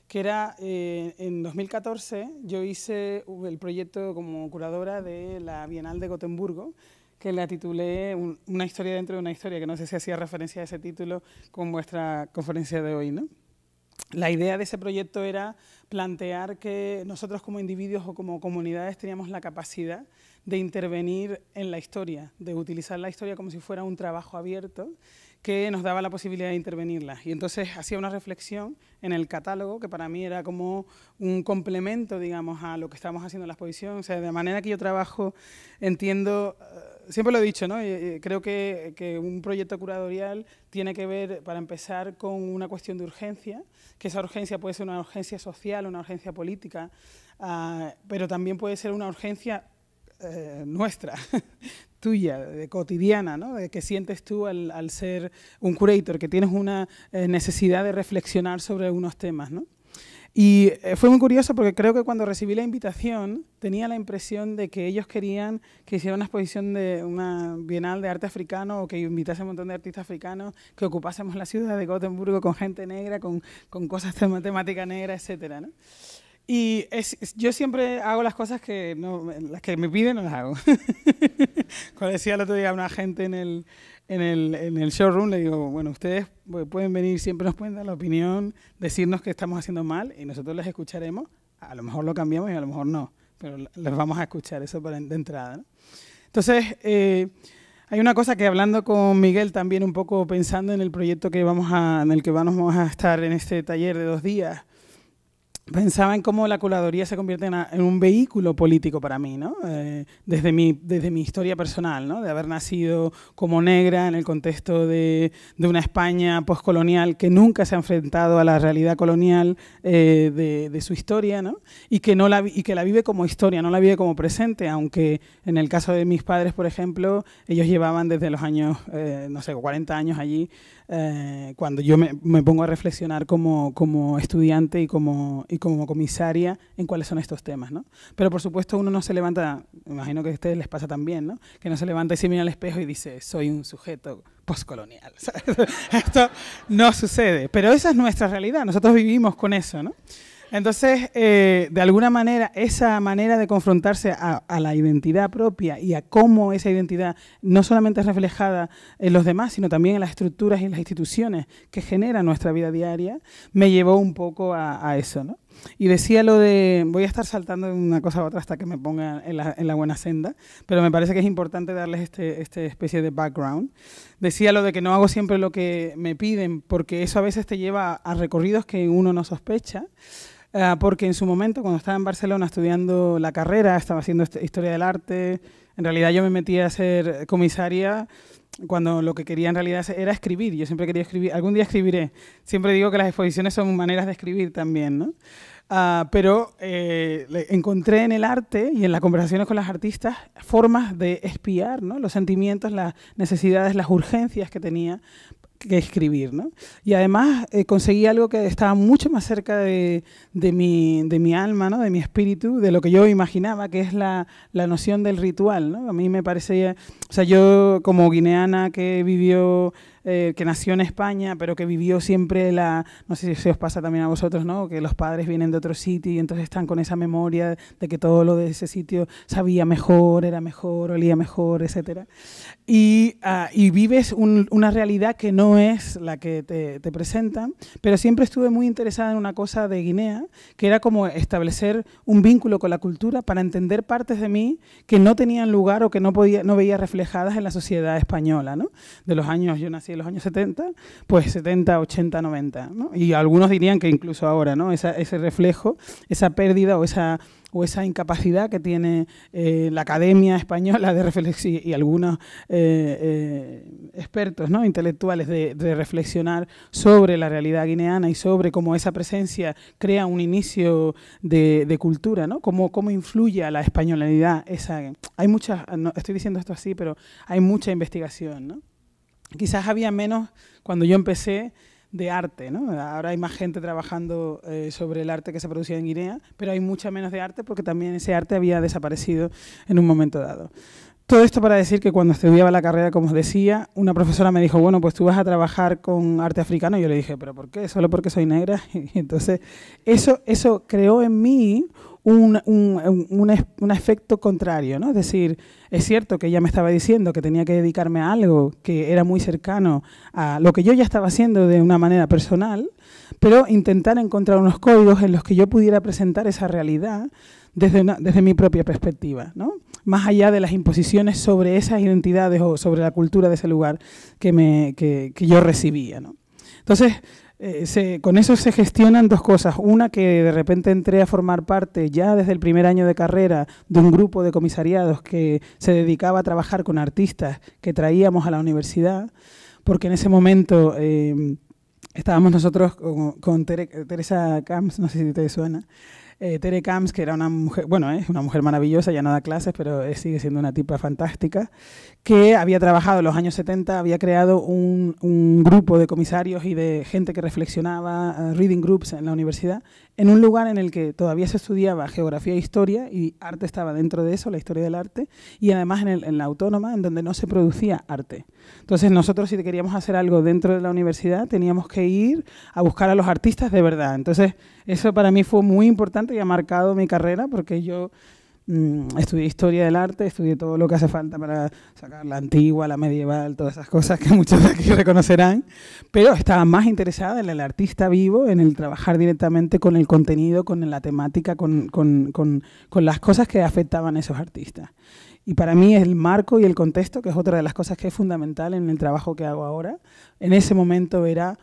que era, eh, en dos mil catorce, yo hice el proyecto como curadora de la Bienal de Gotemburgo, que la titulé un, Una historia dentro de una historia, que no sé si hacía referencia a ese título con vuestra conferencia de hoy, ¿no? La idea de ese proyecto era plantear que nosotros como individuos o como comunidades teníamos la capacidad de intervenir en la historia, de utilizar la historia como si fuera un trabajo abierto que nos daba la posibilidad de intervenirla. Y entonces hacía una reflexión en el catálogo que para mí era como un complemento, digamos, a lo que estamos haciendo en la exposición. O sea, de la manera que yo trabajo, entiendo... Siempre lo he dicho, ¿no? Creo que, que un proyecto curatorial tiene que ver, para empezar, con una cuestión de urgencia, que esa urgencia puede ser una urgencia social, una urgencia política, uh, pero también puede ser una urgencia eh, nuestra, tuya, de cotidiana, ¿no? De que sientes tú al, al ser un curator, que tienes una eh, necesidad de reflexionar sobre algunos temas, ¿no? Y fue muy curioso porque creo que cuando recibí la invitación tenía la impresión de que ellos querían que hiciera una exposición de una Bienal de Arte Africano o que invitase a un montón de artistas africanos, que ocupásemos la ciudad de Gotemburgo con gente negra, con, con cosas de temática negra, etcétera, ¿no? Y es, es, yo siempre hago las cosas que, no, las que me piden, no las hago. Como decía el otro día a una gente en el, en, el, en el showroom, le digo, bueno, ustedes pueden venir, siempre nos pueden dar la opinión, decirnos que estamos haciendo mal y nosotros les escucharemos, a lo mejor lo cambiamos y a lo mejor no, pero les vamos a escuchar, eso para de entrada, ¿no? Entonces, eh, hay una cosa que hablando con Miguel también, un poco pensando en el proyecto que vamos a, en el que vamos a estar en este taller de dos días, pensaba en cómo la curaduría se convierte en, a, en un vehículo político para mí, ¿no? Eh, desde, mi, desde mi historia personal, ¿no? De haber nacido como negra en el contexto de, de una España postcolonial que nunca se ha enfrentado a la realidad colonial eh, de, de su historia, ¿no? Y, que no la, y que la vive como historia, no la vive como presente, aunque en el caso de mis padres, por ejemplo, ellos llevaban desde los años, eh, no sé, cuarenta años allí, eh, cuando yo me, me pongo a reflexionar como, como estudiante y como... y como comisaria en cuáles son estos temas, ¿no? Pero por supuesto uno no se levanta, imagino que a ustedes les pasa también, ¿no? Que no se levanta y se mira al espejo y dice, soy un sujeto postcolonial, ¿sabes? Esto no sucede, pero esa es nuestra realidad, nosotros vivimos con eso, ¿no? Entonces, eh, de alguna manera, esa manera de confrontarse a, a la identidad propia y a cómo esa identidad no solamente es reflejada en los demás, sino también en las estructuras y en las instituciones que generan nuestra vida diaria, me llevó un poco a, a eso, ¿no? Y decía lo de, voy a estar saltando de una cosa a otra hasta que me ponga en la, en la buena senda, pero me parece que es importante darles este, este especie de background. Decía lo de que no hago siempre lo que me piden, porque eso a veces te lleva a recorridos que uno no sospecha, eh, porque en su momento, cuando estaba en Barcelona estudiando la carrera, estaba haciendo Historia del Arte, en realidad yo me metí a ser comisaria, cuando lo que quería en realidad era escribir. Yo siempre quería escribir, algún día escribiré. Siempre digo que las exposiciones son maneras de escribir también, ¿no? Uh, pero eh, encontré en el arte y en las conversaciones con las artistas formas de espiar, ¿no? Los sentimientos, las necesidades, las urgencias que tenía que escribir, ¿no? Y además eh, conseguí algo que estaba mucho más cerca de, de, mi, de mi alma, ¿no? De mi espíritu, de lo que yo imaginaba, que es la, la noción del ritual, ¿no? A mí me parecía, o sea, yo como guineana que vivió, eh, que nació en España, pero que vivió siempre la, no sé si se os pasa también a vosotros, ¿no? Que los padres vienen de otro sitio y entonces están con esa memoria de que todo lo de ese sitio sabía mejor, era mejor, olía mejor, etcétera. Y, uh, y vives un, una realidad que no es la que te, te presentan, pero siempre estuve muy interesada en una cosa de Guinea, que era como establecer un vínculo con la cultura para entender partes de mí que no tenían lugar o que no, podía, no veía reflejadas en la sociedad española, ¿no? De los años, yo nací de los años setenta, pues setenta, ochenta, noventa, ¿no? Y algunos dirían que incluso ahora, ¿no? Esa, ese reflejo, esa pérdida o esa, o esa incapacidad que tiene eh, la Academia Española de reflexión y, y algunos eh, eh, expertos, ¿no? Intelectuales de, de reflexionar sobre la realidad guineana y sobre cómo esa presencia crea un inicio de, de cultura, ¿no? Cómo, cómo influye a la españolidad esa... Hay muchas, no, estoy diciendo esto así, pero hay mucha investigación, ¿no? Quizás había menos cuando yo empecé de arte, ¿no? Ahora hay más gente trabajando eh, sobre el arte que se producía en Guinea, pero hay mucha menos de arte porque también ese arte había desaparecido en un momento dado. Todo esto para decir que cuando estudiaba la carrera, como os decía, una profesora me dijo, bueno, pues tú vas a trabajar con arte africano. Y yo le dije, ¿pero por qué? ¿Solo porque soy negra? Y entonces eso, eso creó en mí un, un, un, un efecto contrario, ¿no? Es decir, es cierto que ella me estaba diciendo que tenía que dedicarme a algo que era muy cercano a lo que yo ya estaba haciendo de una manera personal, pero intentar encontrar unos códigos en los que yo pudiera presentar esa realidad desde, una, desde mi propia perspectiva, ¿no? Más allá de las imposiciones sobre esas identidades o sobre la cultura de ese lugar que, me, que, que yo recibía, ¿no? Entonces, eh, se, con eso se gestionan dos cosas. Una, que de repente entré a formar parte ya desde el primer año de carrera de un grupo de comisariados que se dedicaba a trabajar con artistas que traíamos a la universidad, porque en ese momento... Eh, Estábamos nosotros con, con Tere, Teresa Camps, no sé si te suena, eh, Tere Camps, que era una mujer, bueno, es eh, una mujer maravillosa, ya no da clases, pero eh, sigue siendo una tipa fantástica, que había trabajado en los años setenta, había creado un, un grupo de comisarios y de gente que reflexionaba, uh, reading groups en la universidad, en un lugar en el que todavía se estudiaba geografía e historia, y arte estaba dentro de eso, la historia del arte, y además en, el, en la autónoma, en donde no se producía arte. Entonces nosotros, si queríamos hacer algo dentro de la universidad, teníamos que ir a buscar a los artistas de verdad. Entonces, eso para mí fue muy importante y ha marcado mi carrera, porque yo mmm, estudié historia del arte, estudié todo lo que hace falta para sacar la antigua, la medieval, todas esas cosas que muchos de aquí reconocerán, pero estaba más interesada en el artista vivo, en el trabajar directamente con el contenido, con la temática, con, con, con, con las cosas que afectaban a esos artistas. Y para mí el marco y el contexto, que es otra de las cosas que es fundamental en el trabajo que hago ahora, en ese momento era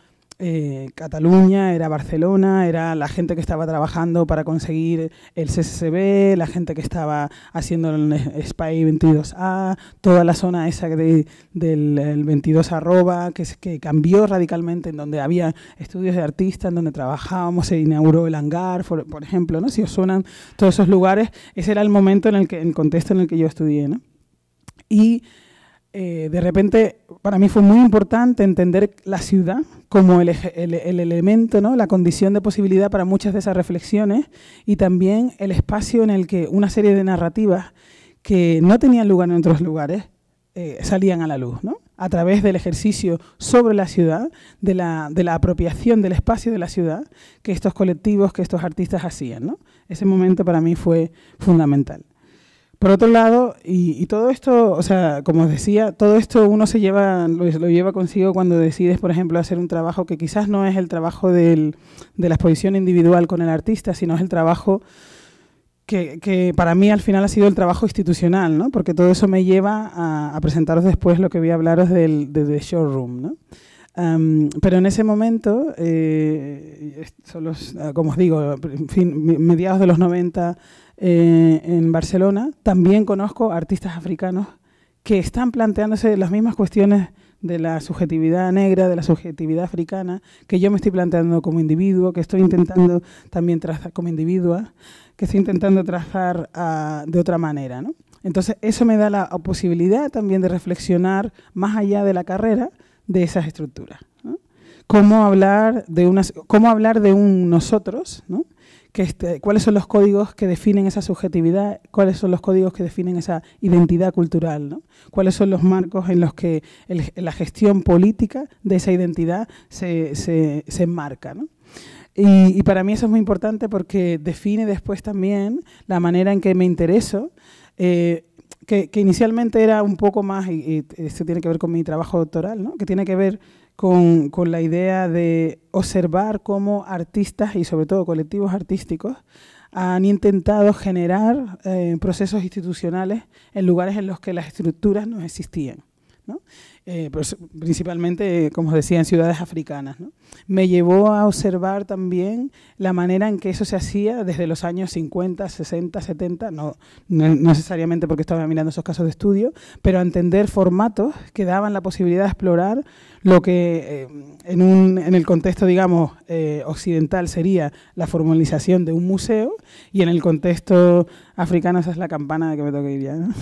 Eh, Cataluña, era Barcelona, era la gente que estaba trabajando para conseguir el C C C B, la gente que estaba haciendo el S P A I veintidós A, toda la zona esa de, del veintidós arroba, que, que cambió radicalmente, en donde había estudios de artistas, en donde trabajábamos, se inauguró el hangar, por, por ejemplo, ¿no? Si os suenan todos esos lugares, ese era el momento, en el, que, el contexto en el que yo estudié, ¿no? Y Eh, de repente, para mí fue muy importante entender la ciudad como el, el, el elemento, ¿no? La condición de posibilidad para muchas de esas reflexiones, y también el espacio en el que una serie de narrativas que no tenían lugar en otros lugares eh, salían a la luz, ¿no? A través del ejercicio sobre la ciudad, de la, de la apropiación del espacio de la ciudad que estos colectivos, que estos artistas hacían, ¿no? Ese momento para mí fue fundamental. Por otro lado, y, y todo esto, o sea, como os decía, todo esto uno se lleva, lo, lo lleva consigo cuando decides, por ejemplo, hacer un trabajo que quizás no es el trabajo del, de la exposición individual con el artista, sino es el trabajo que, que para mí al final ha sido el trabajo institucional, ¿no? Porque todo eso me lleva a, a presentaros después lo que voy a hablaros del, de The Showroom, ¿no? Um, pero en ese momento, eh, solo, como os digo, fin, mediados de los noventa, eh, en Barcelona, también conozco artistas africanos que están planteándose las mismas cuestiones de la subjetividad negra, de la subjetividad africana, que yo me estoy planteando como individuo, que estoy intentando también trazar como individua, que estoy intentando trazar uh, de otra manera, ¿no? Entonces, eso me da la posibilidad también de reflexionar más allá de la carrera, de esas estructuras, ¿no? Cómo hablar de unas, cómo hablar de un nosotros, ¿no? Que este, cuáles son los códigos que definen esa subjetividad, cuáles son los códigos que definen esa identidad cultural, ¿no? Cuáles son los marcos en los que el, la gestión política de esa identidad se, se, se enmarca, ¿no? Y, y para mí eso es muy importante porque define después también la manera en que me intereso, eh, Que, que inicialmente era un poco más, y, y esto tiene que ver con mi trabajo doctoral, ¿no? Que tiene que ver con, con la idea de observar cómo artistas y sobre todo colectivos artísticos han intentado generar eh, procesos institucionales en lugares en los que las estructuras no existían. ¿no? Eh, principalmente, como os decía, en ciudades africanas, ¿no? Me llevó a observar también la manera en que eso se hacía desde los años cincuenta, sesenta, setenta, no, no necesariamente porque estaba mirando esos casos de estudio, pero a entender formatos que daban la posibilidad de explorar lo que eh, en, un, en el contexto, digamos, eh, occidental sería la formalización de un museo, y en el contexto africano, esa es la campana que me toca ir ya, ¿no?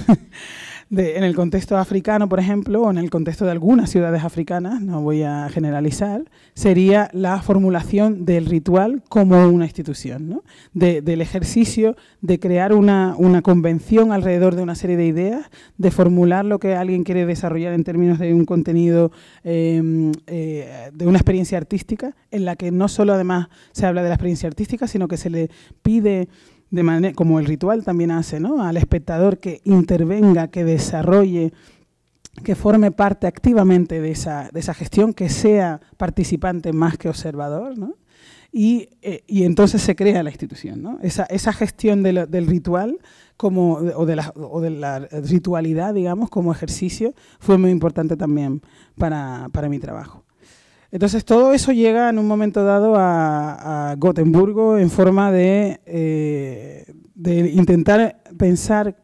De, en el contexto africano, por ejemplo, o en el contexto de algunas ciudades africanas, no voy a generalizar, sería la formulación del ritual como una institución, ¿no? De, del ejercicio de crear una, una convención alrededor de una serie de ideas, de formular lo que alguien quiere desarrollar en términos de un contenido, eh, eh, de una experiencia artística, en la que no solo además se habla de la experiencia artística, sino que se le pide, de manera, como el ritual también hace, ¿no?, al espectador que intervenga, que desarrolle, que forme parte activamente de esa, de esa gestión, que sea participante más que observador, ¿no? Y, eh, y entonces se crea la institución, ¿no? Esa, esa gestión de lo, del ritual como, o, de la, o de la ritualidad, digamos, como ejercicio, fue muy importante también para, para mi trabajo. Entonces, todo eso llega en un momento dado a, a Gotemburgo en forma de, eh, de intentar pensar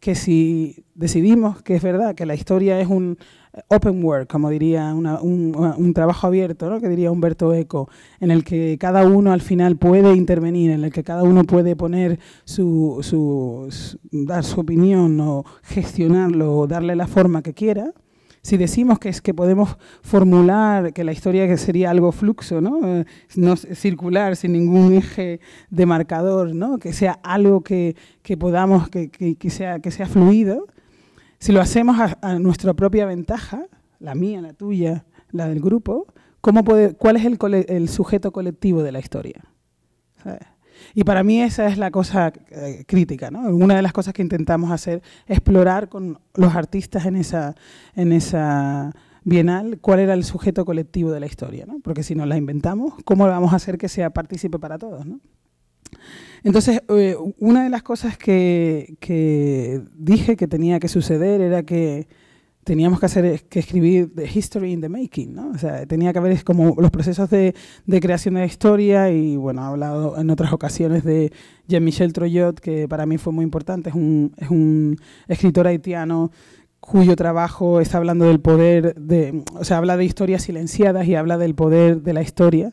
que si decidimos que es verdad, que la historia es un open work, como diría una, un, un trabajo abierto, ¿no?, que diría Humberto Eco, en el que cada uno al final puede intervenir, en el que cada uno puede poner su, su, su dar su opinión o gestionarlo o darle la forma que quiera. Si decimos que es que podemos formular que la historia que sería algo fluxo, ¿no? Eh, no circular, sin ningún eje demarcador, ¿no?, que sea algo que, que podamos, que, que, que, sea, que sea fluido, si lo hacemos a, a nuestra propia ventaja, la mía, la tuya, la del grupo, ¿cómo puede, ¿cuál es el, cole, el sujeto colectivo de la historia? ¿Sabes? Y para mí esa es la cosa eh, crítica, ¿no? Una de las cosas que intentamos hacer, explorar con los artistas en esa, en esa bienal, cuál era el sujeto colectivo de la historia, ¿no? Porque si nos la inventamos, ¿cómo vamos a hacer que sea partícipe para todos, ¿no? Entonces, eh, una de las cosas que, que dije que tenía que suceder era que teníamos que hacer que escribir The History in the Making, ¿no? O sea, tenía que haber como los procesos de, de creación de la historia, y bueno, he hablado en otras ocasiones de Jean-Michel Troyot, que para mí fue muy importante, es un, es un escritor haitiano cuyo trabajo está hablando del poder, de, o sea, habla de historias silenciadas y habla del poder de la historia,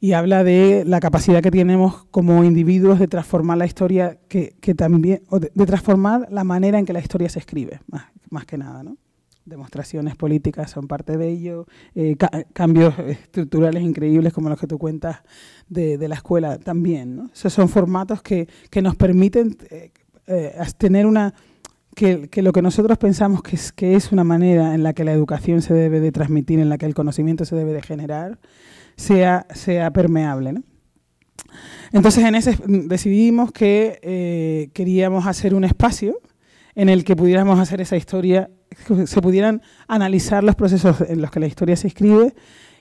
y habla de la capacidad que tenemos como individuos de transformar la historia, que, que también, o de, de transformar la manera en que la historia se escribe, más, más que nada, ¿no? Demostraciones políticas son parte de ello, eh, ca cambios estructurales increíbles como los que tú cuentas de, de la escuela también, ¿no? Esos son formatos que, que nos permiten eh, eh, tener una… Que, que lo que nosotros pensamos que es, que es una manera en la que la educación se debe de transmitir, en la que el conocimiento se debe de generar, sea, sea permeable, ¿no? Entonces, en ese decidimos que eh, queríamos hacer un espacio en el que pudiéramos hacer esa historia, se pudieran analizar los procesos en los que la historia se escribe,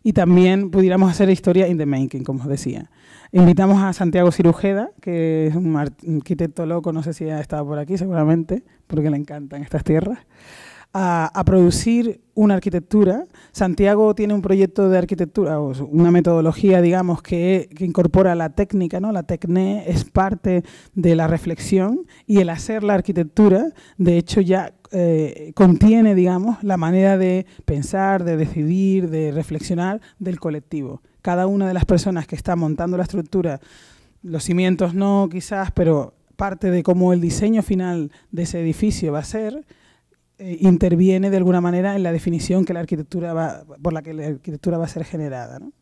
y también pudiéramos hacer historia in the making, como os decía. Invitamos a Santiago Cirujeda, que es un arquitecto loco, no sé si ha estado por aquí seguramente, porque le encantan estas tierras, a, a producir una arquitectura. Santiago tiene un proyecto de arquitectura, o una metodología, digamos, que, que incorpora la técnica, ¿no? La tecné es parte de la reflexión, y el hacer la arquitectura, de hecho, ya eh, contiene, digamos, la manera de pensar, de decidir, de reflexionar del colectivo. Cada una de las personas que está montando la estructura, los cimientos no, quizás, pero parte de cómo el diseño final de ese edificio va a ser, interviene de alguna manera en la definición que la arquitectura va, por la que la arquitectura va a ser generada, ¿no?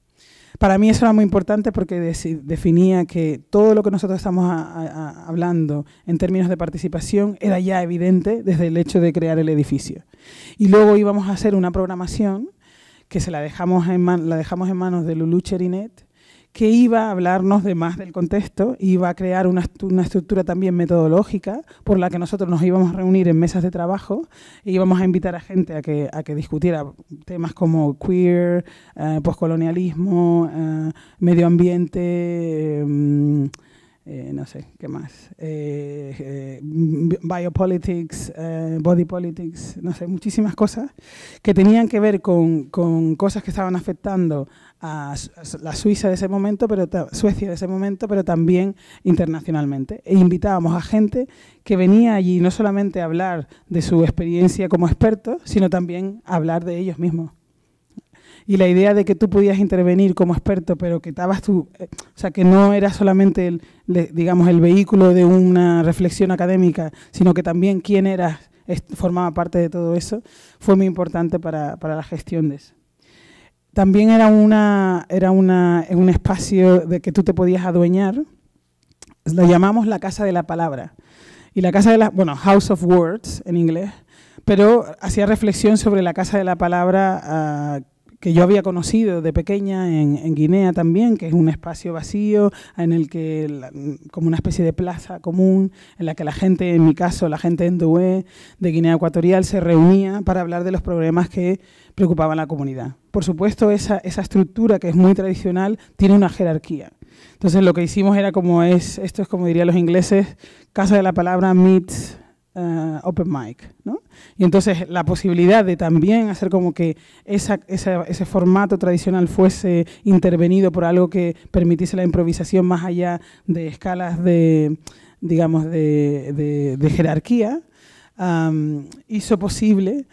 Para mí eso era muy importante porque definía que todo lo que nosotros estamos a, a, hablando en términos de participación era ya evidente desde el hecho de crear el edificio. Y luego íbamos a hacer una programación que se la dejamos en, man, la dejamos en manos de Lulú Cherinet, que iba a hablarnos de más del contexto, iba a crear una, una estructura también metodológica por la que nosotros nos íbamos a reunir en mesas de trabajo e íbamos a invitar a gente a que, a que discutiera temas como queer, eh, poscolonialismo, eh, medio ambiente, eh, Eh, no sé, ¿qué más? Eh, eh, biopolitics, eh, body politics, no sé, muchísimas cosas que tenían que ver con, con cosas que estaban afectando a la Suiza de ese momento, pero Suecia de ese momento, pero también internacionalmente. E invitábamos a gente que venía allí no solamente a hablar de su experiencia como experto, sino también a hablar de ellos mismos. Y la idea de que tú podías intervenir como experto, pero que estabas tú, eh, o sea, que no era solamente el, le, digamos, el vehículo de una reflexión académica, sino que también quién eras formaba parte de todo eso, fue muy importante para, para la gestión de eso. También era, una, era una, un espacio de que tú te podías adueñar, lo llamamos la Casa de la Palabra. Y la Casa de la, bueno, House of Words en inglés, pero hacía reflexión sobre la Casa de la Palabra uh, que yo había conocido de pequeña en, en Guinea también, que es un espacio vacío en el que, la, como una especie de plaza común, en la que la gente, en mi caso, la gente Ndowe de Guinea Ecuatorial se reunía para hablar de los problemas que preocupaban a la comunidad. Por supuesto, esa, esa estructura que es muy tradicional tiene una jerarquía. Entonces, lo que hicimos era como es, esto es como dirían los ingleses, Casa de la Palabra meets Uh, open mic, ¿no? Y entonces la posibilidad de también hacer como que esa, esa, ese formato tradicional fuese intervenido por algo que permitiese la improvisación más allá de escalas de, digamos, de, de, de jerarquía, um, hizo posible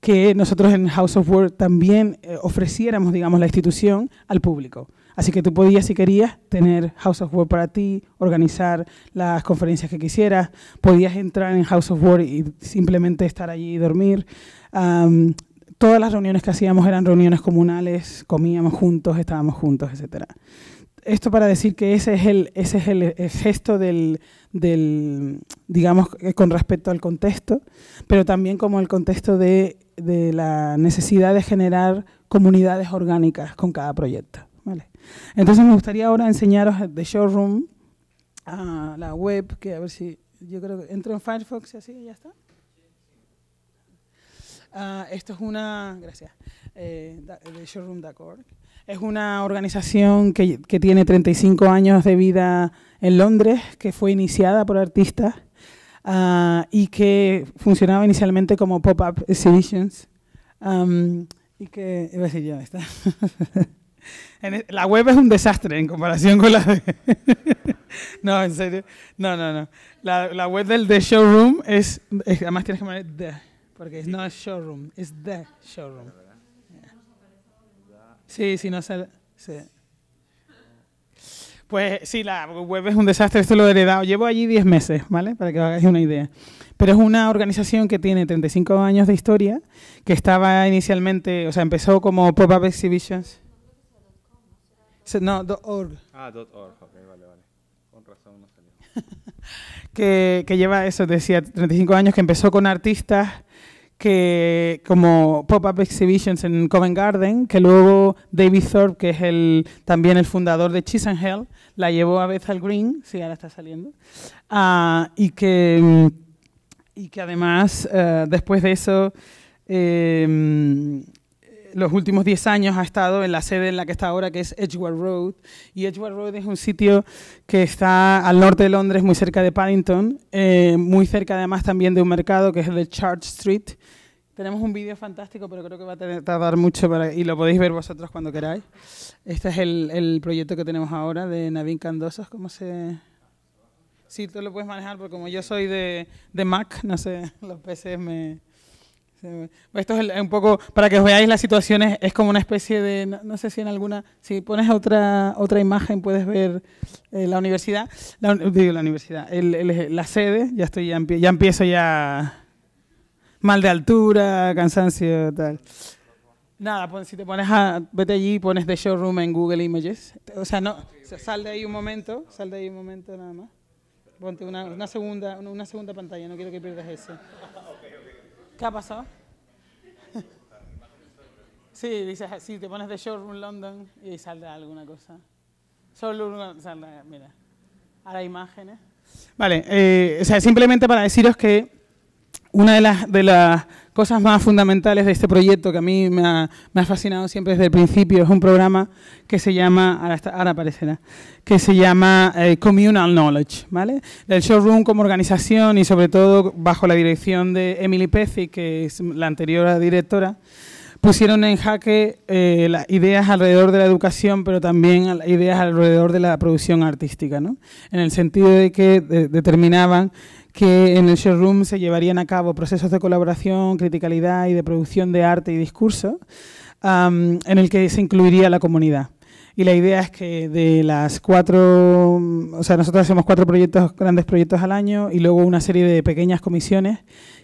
que nosotros en House of Words también eh, ofreciéramos, digamos, la institución al público. Así que tú podías, si querías, tener House of Words para ti, organizar las conferencias que quisieras, podías entrar en House of Words y simplemente estar allí y dormir. Um, todas las reuniones que hacíamos eran reuniones comunales, comíamos juntos, estábamos juntos, etcétera. Esto para decir que ese es el, ese es el, el gesto del, del, digamos, con respecto al contexto, pero también como el contexto de, de la necesidad de generar comunidades orgánicas con cada proyecto. Vale. Entonces me gustaría ahora enseñaros The Showroom, uh, la web, que a ver si, yo creo que entro en Firefox y así, ¿ya está? Uh, esto es una, gracias, eh, The Showroom .org. Es una organización que, que tiene treinta y cinco años de vida en Londres, que fue iniciada por artistas uh, y que funcionaba inicialmente como pop-up exhibitions. Um, y que, iba a decir yo, está. La web es un desastre en comparación con la de... No, en serio. No, no, no. La, la web del The Showroom es, es... Además tienes que poner The, porque no es Showroom, es The Showroom. Sí, sí, no sale... Sí. Pues sí, la web es un desastre, esto lo he heredado. Llevo allí diez meses, ¿vale? Para que os hagáis una idea. Pero es una organización que tiene treinta y cinco años de historia, que estaba inicialmente... O sea, empezó como pop-up exhibitions... No, .org. Ah, .org, ok, vale, vale. Con razón no salió. que, que lleva eso, decía, treinta y cinco años, que empezó con artistas que como pop-up exhibitions en Covent Garden, que luego David Thorpe, que es el, también el fundador de Chis and Hell, la llevó a Bethel Green, sí, ahora está saliendo, uh, y, que, y que además, uh, después de eso... Eh, los últimos diez años ha estado en la sede en la que está ahora, que es Edgware Road. Y Edgware Road es un sitio que está al norte de Londres, muy cerca de Paddington, eh, muy cerca además también de un mercado que es el de Church Street. Tenemos un vídeo fantástico, pero creo que va a tener, tardar mucho para, y lo podéis ver vosotros cuando queráis. Este es el, el proyecto que tenemos ahora de Navine Khan-Dossos. ¿Cómo se...? Sí, tú lo puedes manejar, porque como yo soy de, de Mac, no sé, los P Cs me... Esto es un poco, para que os veáis las situaciones, es como una especie de, no, no sé si en alguna, si pones otra otra imagen puedes ver eh, la universidad, la, digo la universidad, el, el, la sede, ya estoy ya, ya empiezo ya mal de altura, cansancio, tal. Nada, pues, si te pones a, vete allí y pones The Showroom en Google Images, o sea, no, o sea, sal de ahí un momento, sal de ahí un momento nada más, ponte una, una, segunda, una segunda pantalla, no quiero que pierdas eso. ¿Qué ha pasado? Sí, dices así, te pones de Showroom London y ahí saldrá alguna cosa. Showroom, saldrá, mira, ahora imágenes. Vale, eh, o sea, simplemente para deciros que una de las, de las cosas más fundamentales de este proyecto que a mí me ha, me ha fascinado siempre desde el principio es un programa que se llama, ahora, está, ahora aparecerá, que se llama eh, Communal Knowledge, ¿vale? El Showroom como organización y sobre todo bajo la dirección de Emily Pezzi, que es la anterior directora, pusieron en jaque eh, las ideas alrededor de la educación, pero también ideas alrededor de la producción artística, ¿no? En el sentido de que de, determinaban que en el Showroom se llevarían a cabo procesos de colaboración, criticalidad y de producción de arte y discurso, um, en el que se incluiría la comunidad. Y la idea es que de las cuatro, o sea, nosotros hacemos cuatro proyectos, grandes proyectos al año, y luego una serie de pequeñas comisiones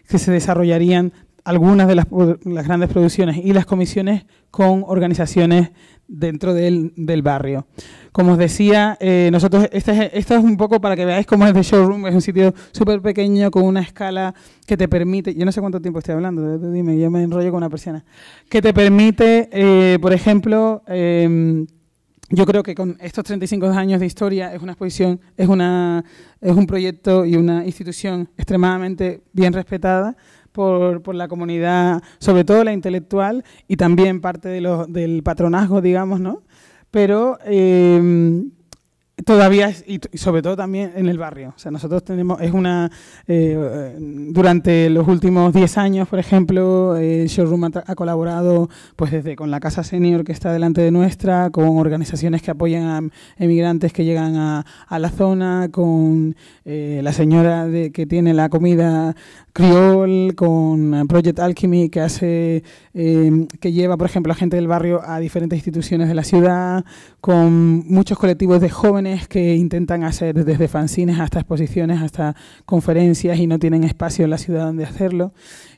que se desarrollarían algunas de las, las grandes producciones y las comisiones con organizaciones dentro del, del barrio. Como os decía, eh, nosotros esto es, esto es un poco para que veáis cómo es The Showroom, es un sitio súper pequeño con una escala que te permite, yo no sé cuánto tiempo estoy hablando, dime, yo me enrollo con una persiana, que te permite, eh, por ejemplo, eh, yo creo que con estos treinta y cinco años de historia es una exposición, es, una, es un proyecto y una institución extremadamente bien respetada, Por, por la comunidad, sobre todo la intelectual y también parte de los, del patronazgo, digamos, ¿no? Pero eh, todavía, es, y sobre todo también en el barrio. O sea, nosotros tenemos, es una, eh, durante los últimos diez años, por ejemplo, eh, Showroom ha, ha colaborado pues desde con la Casa Senior que está delante de nuestra, con organizaciones que apoyan a emigrantes que llegan a, a la zona, con eh, la señora de, que tiene la comida Criol, con Project Alchemy, que hace eh, que lleva, por ejemplo, a gente del barrio a diferentes instituciones de la ciudad, con muchos colectivos de jóvenes que intentan hacer desde fanzines hasta exposiciones, hasta conferencias y no tienen espacio en la ciudad donde hacerlo.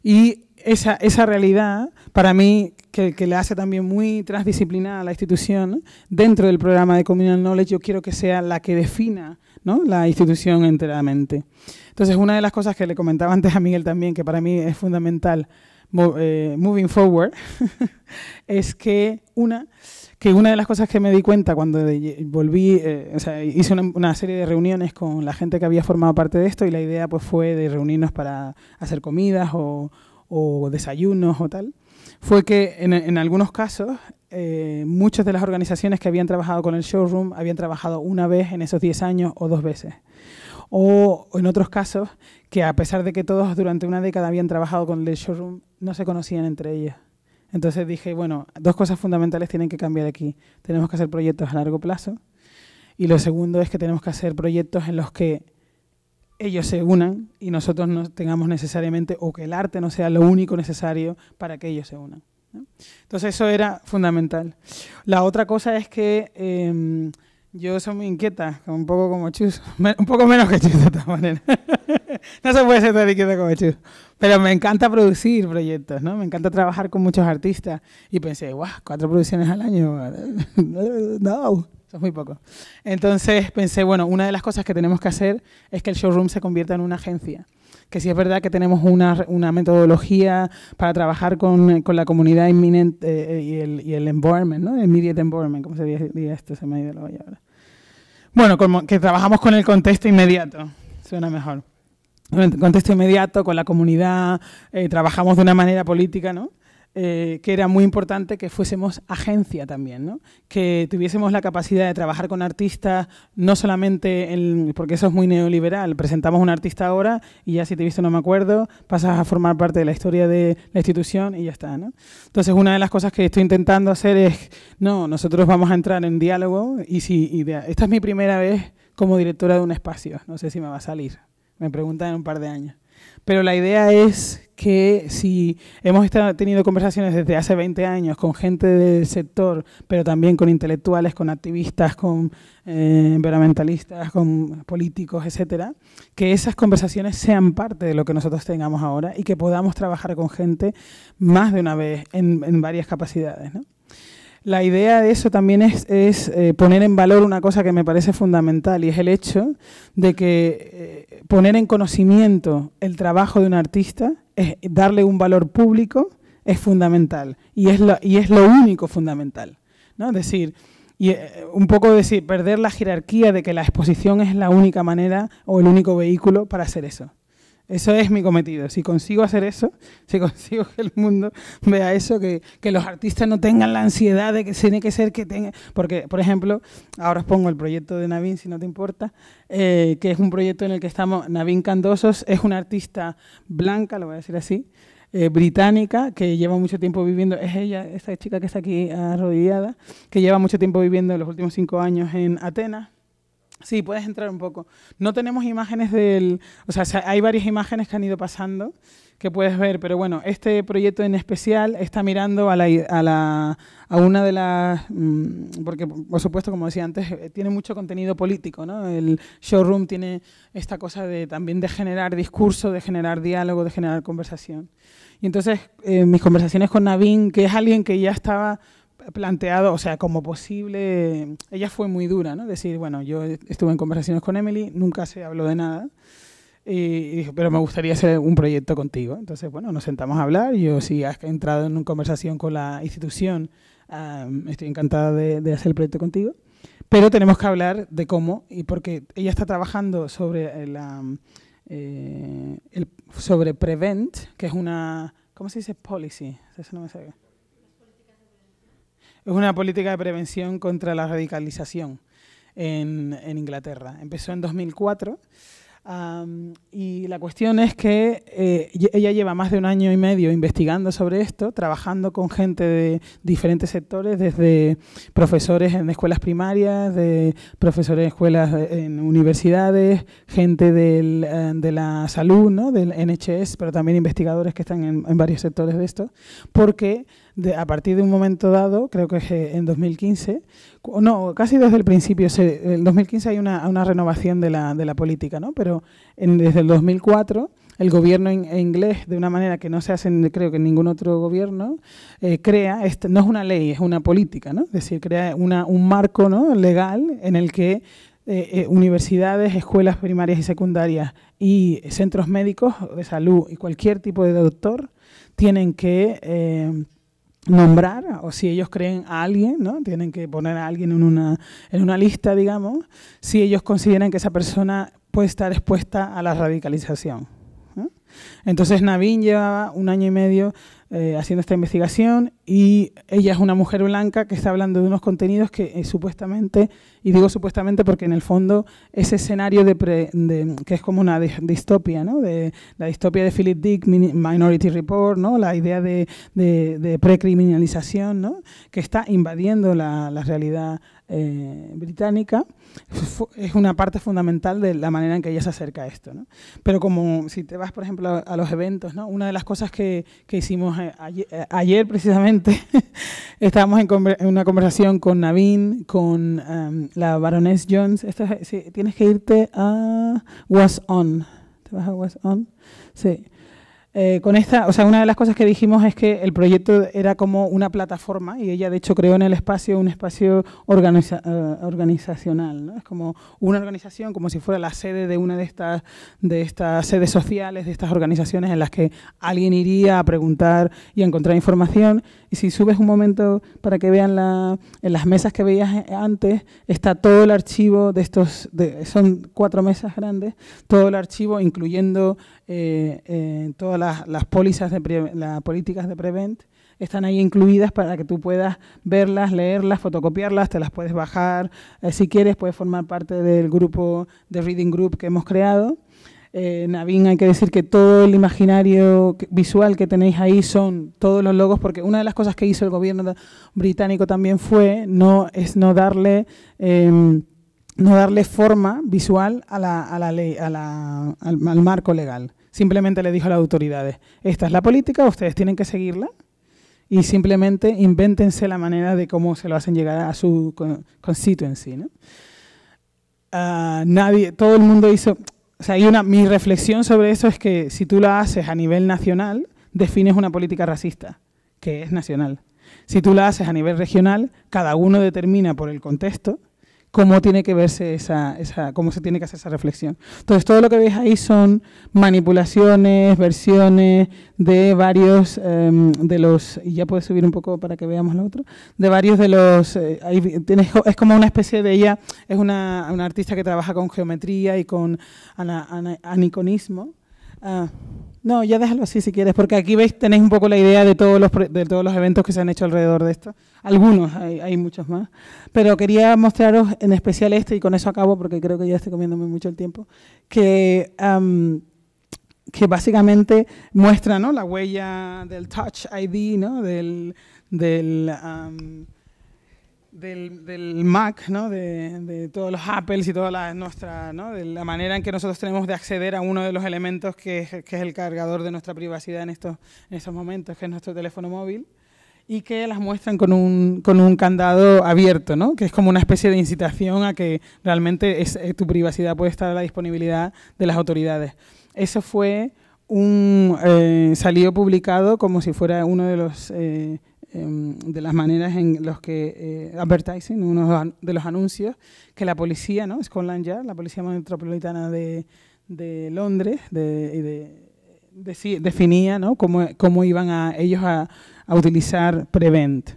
Y esa, esa realidad, para mí, que, que la hace también muy transdisciplinar a la institución, ¿no? Dentro del programa de Communal Knowledge yo quiero que sea la que defina, ¿no?, la institución enteramente. Entonces, una de las cosas que le comentaba antes a Miguel también, que para mí es fundamental, eh, moving forward, es que una, que una de las cosas que me di cuenta cuando volví, eh, o sea, hice una, una serie de reuniones con la gente que había formado parte de esto y la idea pues fue de reunirnos para hacer comidas o, o desayunos o tal, fue que en, en algunos casos eh, muchas de las organizaciones que habían trabajado con el Showroom habían trabajado una vez en esos diez años o dos veces. O en otros casos que a pesar de que todos durante una década habían trabajado con el Showroom, no se conocían entre ellas. Entonces dije, bueno, dos cosas fundamentales tienen que cambiar aquí. Tenemos que hacer proyectos a largo plazo y lo segundo es que tenemos que hacer proyectos en los que ellos se unan y nosotros no tengamos necesariamente, o que el arte no sea lo único necesario para que ellos se unan, ¿no? Entonces eso era fundamental. La otra cosa es que eh, yo soy muy inquieta, un poco como Chus, un poco menos que Chus de todas maneras. No se puede ser tan inquieta como Chus, pero me encanta producir proyectos, ¿no? Me encanta trabajar con muchos artistas y pensé, guau, cuatro producciones al año, no. Es muy poco. Entonces pensé, bueno, una de las cosas que tenemos que hacer es que el Showroom se convierta en una agencia. Que sí es verdad que tenemos una, una metodología para trabajar con, con la comunidad inminente eh, y, el, y el environment, ¿no? El immediate environment, ¿cómo se diría esto? Se me ha ido la olla ahora. Bueno, como que trabajamos con el contexto inmediato, suena mejor. Con el contexto inmediato, con la comunidad, eh, trabajamos de una manera política, ¿no? Eh, que era muy importante que fuésemos agencia también, ¿no? Que tuviésemos la capacidad de trabajar con artistas, no solamente, el, porque eso es muy neoliberal, presentamos un artista ahora y ya si te he visto no me acuerdo, pasas a formar parte de la historia de la institución y ya está, ¿no? Entonces una de las cosas que estoy intentando hacer es, no, nosotros vamos a entrar en diálogo y si y de, esta es mi primera vez como directora de un espacio, no sé si me va a salir, me preguntan en un par de años. Pero la idea es que si hemos estado teniendo conversaciones desde hace veinte años con gente del sector, pero también con intelectuales, con activistas, con eh, environmentalistas, con políticos, etcétera, que esas conversaciones sean parte de lo que nosotros tengamos ahora y que podamos trabajar con gente más de una vez en, en varias capacidades, ¿no? La idea de eso también es, es eh, poner en valor una cosa que me parece fundamental y es el hecho de que eh, poner en conocimiento el trabajo de un artista, es darle un valor público, es fundamental y es lo, y es lo único fundamental, ¿no? Es decir, y, eh, un poco decir, perder la jerarquía de que la exposición es la única manera o el único vehículo para hacer eso. Eso es mi cometido. Si consigo hacer eso, si consigo que el mundo vea eso, que, que los artistas no tengan la ansiedad de que tiene que ser que tengan... Porque, por ejemplo, ahora os pongo el proyecto de Navine, si no te importa, eh, que es un proyecto en el que estamos... Navine Khan-Dossos es una artista blanca, lo voy a decir así, eh, británica, que lleva mucho tiempo viviendo... Es ella, esta chica que está aquí arrodillada, que lleva mucho tiempo viviendo los últimos cinco años en Atenas. Sí, puedes entrar un poco. No tenemos imágenes del... O sea, hay varias imágenes que han ido pasando que puedes ver, pero bueno, este proyecto en especial está mirando a la... A la a una de las... Porque, por supuesto, como decía antes, tiene mucho contenido político, ¿no? El showroom tiene esta cosa de también de generar discurso, de generar diálogo, de generar conversación. Y entonces, eh, mis conversaciones con Navine, que es alguien que ya estaba... planteado, o sea, como posible, ella fue muy dura, ¿no? Decir, bueno, yo estuve en conversaciones con Emily, nunca se habló de nada, y dije, pero me gustaría hacer un proyecto contigo. Entonces, bueno, nos sentamos a hablar, yo si has entrado en una conversación con la institución, um, estoy encantada de, de hacer el proyecto contigo, pero tenemos que hablar de cómo, y porque ella está trabajando sobre, la, eh, el, sobre Prevent, que es una, ¿cómo se dice? Policy, eso no me sabe. Es una política de prevención contra la radicalización en, en Inglaterra. Empezó en dos mil cuatro um, y la cuestión es que eh, ella lleva más de un año y medio investigando sobre esto, trabajando con gente de diferentes sectores, desde profesores en escuelas primarias, de profesores en escuelas en universidades, gente del, de la salud, ¿no? Del N H S, pero también investigadores que están en, en varios sectores de esto, porque... De, a partir de un momento dado, creo que es en dos mil quince, no, casi desde el principio, se, en dos mil quince hay una, una renovación de la, de la política, ¿no? Pero en, desde el dos mil cuatro el gobierno in, inglés, de una manera que no se hace, en, creo que en ningún otro gobierno, eh, crea, este, no es una ley, es una política, ¿no? Es decir, crea una, un marco, ¿no? legal en el que Eh, eh, universidades, escuelas primarias y secundarias y centros médicos de salud y cualquier tipo de doctor tienen que... Eh, nombrar, o si ellos creen a alguien, ¿no? Tienen que poner a alguien en una, en una lista, digamos, si ellos consideran que esa persona puede estar expuesta a la radicalización, ¿no? Entonces Navine llevaba un año y medio eh, haciendo esta investigación y ella es una mujer blanca que está hablando de unos contenidos que eh, supuestamente, y digo supuestamente porque en el fondo ese escenario de pre, de, que es como una distopia, ¿no? de, la distopia de Philip Dick, Minority Report, ¿no? La idea de, de, de precriminalización, ¿no? Que está invadiendo la, la realidad eh, británica, es una parte fundamental de la manera en que ella se acerca a esto, ¿no? Pero como si te vas, por ejemplo, a, a los eventos, ¿no? Una de las cosas que, que hicimos ayer, ayer precisamente, estábamos en, conver en una conversación con Navine, con um, la baroness Jones. Esto es, sí, tienes que irte a Was On. ¿Te vas a Was On? Sí. Eh, con esta, o sea, una de las cosas que dijimos es que el proyecto era como una plataforma y ella de hecho creó en el espacio un espacio organiza uh, organizacional, ¿no? Es como una organización, como si fuera la sede de una de estas, de estas sedes sociales, de estas organizaciones en las que alguien iría a preguntar y a encontrar información. Y si subes un momento para que vean la, en las mesas que veías antes, está todo el archivo de estos, de, son cuatro mesas grandes, todo el archivo incluyendo eh, eh, todas las, las pólizas, de pre, las políticas de Prevent, están ahí incluidas para que tú puedas verlas, leerlas, fotocopiarlas, te las puedes bajar, eh, si quieres puedes formar parte del grupo de Reading Group que hemos creado. Eh, Navine, hay que decir que todo el imaginario visual que tenéis ahí son todos los logos, porque una de las cosas que hizo el gobierno británico también fue no, es no darle eh, no darle forma visual a la, a la ley, a la, al, al marco legal. Simplemente le dijo a las autoridades, esta es la política, ustedes tienen que seguirla y simplemente invéntense la manera de cómo se lo hacen llegar a su constituency, ¿no? Uh, nadie, todo el mundo hizo... O sea, hay una, mi reflexión sobre eso es que si tú la haces a nivel nacional, defines una política racista, que es nacional. Si tú la haces a nivel regional, cada uno determina por el contexto cómo tiene que verse esa, esa, cómo se tiene que hacer esa reflexión. Entonces, todo lo que veis ahí son manipulaciones, versiones de varios um, de los, y ya puedes subir un poco para que veamos lo otro, de varios de los, eh, ahí tienes, es como una especie de ella, es una, una artista que trabaja con geometría y con ana, ana, aniconismo. Ah, no, ya déjalo así si quieres, porque aquí veis, tenéis un poco la idea de todos los, de todos los eventos que se han hecho alrededor de esto. Algunos, hay, hay muchos más. Pero quería mostraros en especial este, y con eso acabo, porque creo que ya estoy comiéndome mucho el tiempo, que... Um, que básicamente muestra, ¿no?, la huella del Touch I D, ¿no?, del, del, um, del, del Mac, ¿no?, de, de todos los Apples y toda la, nuestra, ¿no?, de la manera en que nosotros tenemos de acceder a uno de los elementos que es, que es el cargador de nuestra privacidad en estos, en estos momentos, que es nuestro teléfono móvil, y que las muestran con un, con un candado abierto, ¿no?, que es como una especie de incitación a que realmente es, tu privacidad puede estar a la disponibilidad de las autoridades. Eso fue un eh, salió publicado como si fuera uno de los eh, eh, de las maneras en los que eh, advertising, uno de los anuncios que la policía, ¿no?, Scotland Yard, la policía metropolitana de, de Londres, de, de, de, de, definía, ¿no?, cómo, cómo iban a ellos a, a utilizar Prevent.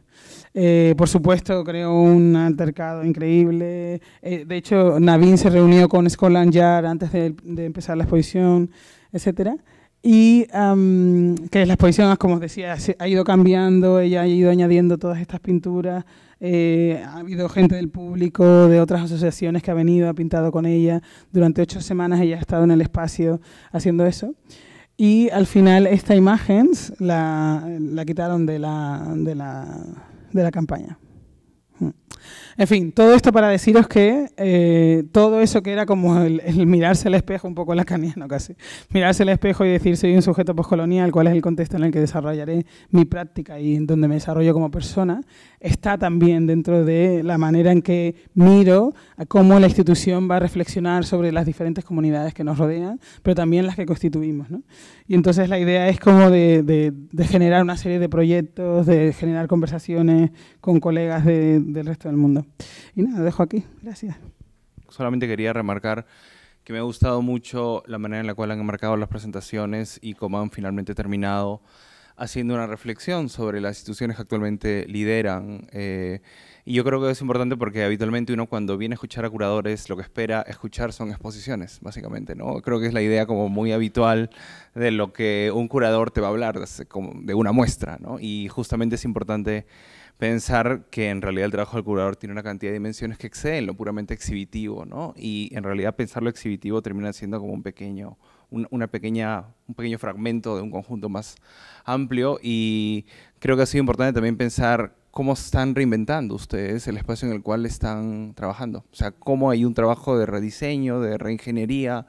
Eh, por supuesto, creó un altercado increíble. Eh, de hecho, Navine se reunió con Scotland Yard antes de, de empezar la exposición, etcétera. Y um, que la exposición, como os decía, se ha ido cambiando, ella ha ido añadiendo todas estas pinturas. Eh, ha habido gente del público, de otras asociaciones que ha venido, ha pintado con ella. Durante ocho semanas ella ha estado en el espacio haciendo eso. Y al final esta imagen la, la quitaron de la... De la de la campaña. En fin, todo esto para deciros que eh, todo eso que era como el, el mirarse al espejo, un poco lacaniano casi, mirarse al espejo y decir soy un sujeto poscolonial, cuál es el contexto en el que desarrollaré mi práctica y en donde me desarrollo como persona, está también dentro de la manera en que miro a cómo la institución va a reflexionar sobre las diferentes comunidades que nos rodean, pero también las que constituimos, ¿no? Y entonces la idea es como de, de, de generar una serie de proyectos, de generar conversaciones con colegas de, del resto del mundo. Y nada, dejo aquí. Gracias. Solamente quería remarcar que me ha gustado mucho la manera en la cual han enmarcado las presentaciones y cómo han finalmente terminado haciendo una reflexión sobre las instituciones que actualmente lideran. Eh, y yo creo que es importante porque habitualmente uno cuando viene a escuchar a curadores, lo que espera escuchar son exposiciones, básicamente, ¿no? Creo que es la idea como muy habitual de lo que un curador te va a hablar, de una muestra, ¿no? Y justamente es importante pensar que en realidad el trabajo del curador tiene una cantidad de dimensiones que exceden lo puramente exhibitivo, ¿no? Y en realidad pensar lo exhibitivo termina siendo como un pequeño... Una pequeña, un pequeño fragmento de un conjunto más amplio, y creo que ha sido importante también pensar cómo están reinventando ustedes el espacio en el cual están trabajando. O sea, cómo hay un trabajo de rediseño, de reingeniería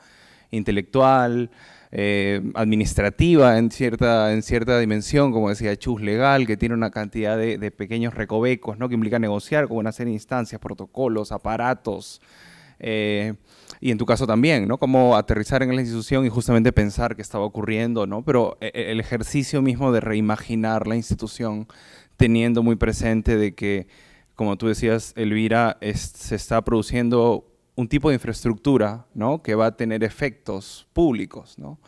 intelectual, eh, administrativa en cierta, en cierta dimensión, como decía Chus, legal, que tiene una cantidad de, de pequeños recovecos, ¿no?, que implica negociar con una serie de instancias, protocolos, aparatos. Eh, y en tu caso también, ¿no?, cómo aterrizar en la institución y justamente pensar qué estaba ocurriendo, ¿no? Pero el ejercicio mismo de reimaginar la institución teniendo muy presente de que, como tú decías, Elvira, es, se está produciendo un tipo de infraestructura, ¿no?, que va a tener efectos públicos, ¿no?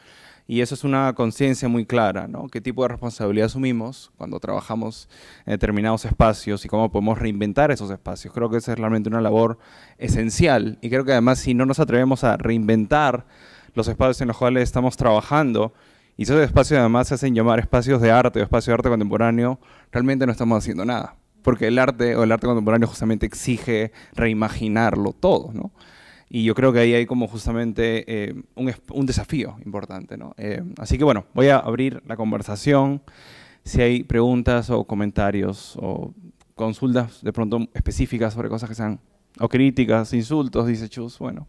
Y eso es una conciencia muy clara, ¿no? ¿Qué tipo de responsabilidad asumimos cuando trabajamos en determinados espacios y cómo podemos reinventar esos espacios? Creo que esa es realmente una labor esencial. Y creo que además si no nos atrevemos a reinventar los espacios en los cuales estamos trabajando, y esos espacios además se hacen llamar espacios de arte o espacios de arte contemporáneo, realmente no estamos haciendo nada. Porque el arte o el arte contemporáneo justamente exige reimaginarlo todo, ¿no? Y yo creo que ahí hay como justamente eh, un, un desafío importante, ¿no? Eh, así que bueno, voy a abrir la conversación. Si hay preguntas o comentarios o consultas de pronto específicas sobre cosas que sean, o críticas, insultos, dice Chus, bueno.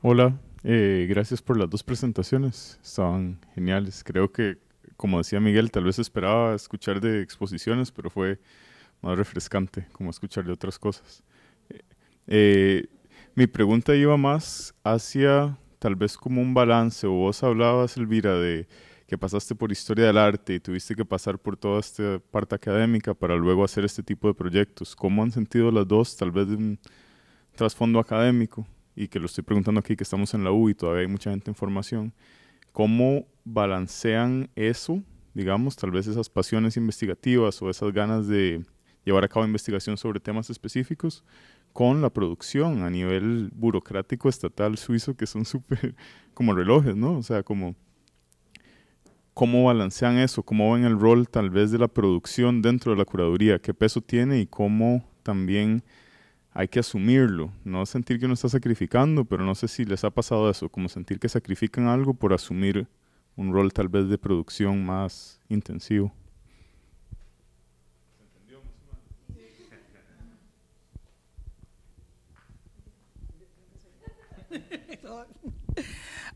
Hola, eh, gracias por las dos presentaciones, estaban geniales. Creo que, como decía Miguel, tal vez esperaba escuchar de exposiciones, pero fue más refrescante como escuchar de otras cosas. Eh, mi pregunta iba más hacia tal vez como un balance. Vos hablabas, Elvira, de que pasaste por historia del arte y tuviste que pasar por toda esta parte académica para luego hacer este tipo de proyectos. ¿Cómo han sentido las dos, tal vez de un trasfondo académico? Y que lo estoy preguntando aquí, que estamos en la U y todavía hay mucha gente en formación. ¿Cómo balancean eso, digamos, tal vez esas pasiones investigativas o esas ganas de llevar a cabo investigación sobre temas específicos con la producción a nivel burocrático estatal suizo, que son súper como relojes, ¿no? O sea, como cómo balancean eso, cómo ven el rol tal vez de la producción dentro de la curaduría, qué peso tiene y cómo también hay que asumirlo, no sentir que uno está sacrificando, pero no sé si les ha pasado eso, como sentir que sacrifican algo por asumir un rol tal vez de producción más intensivo.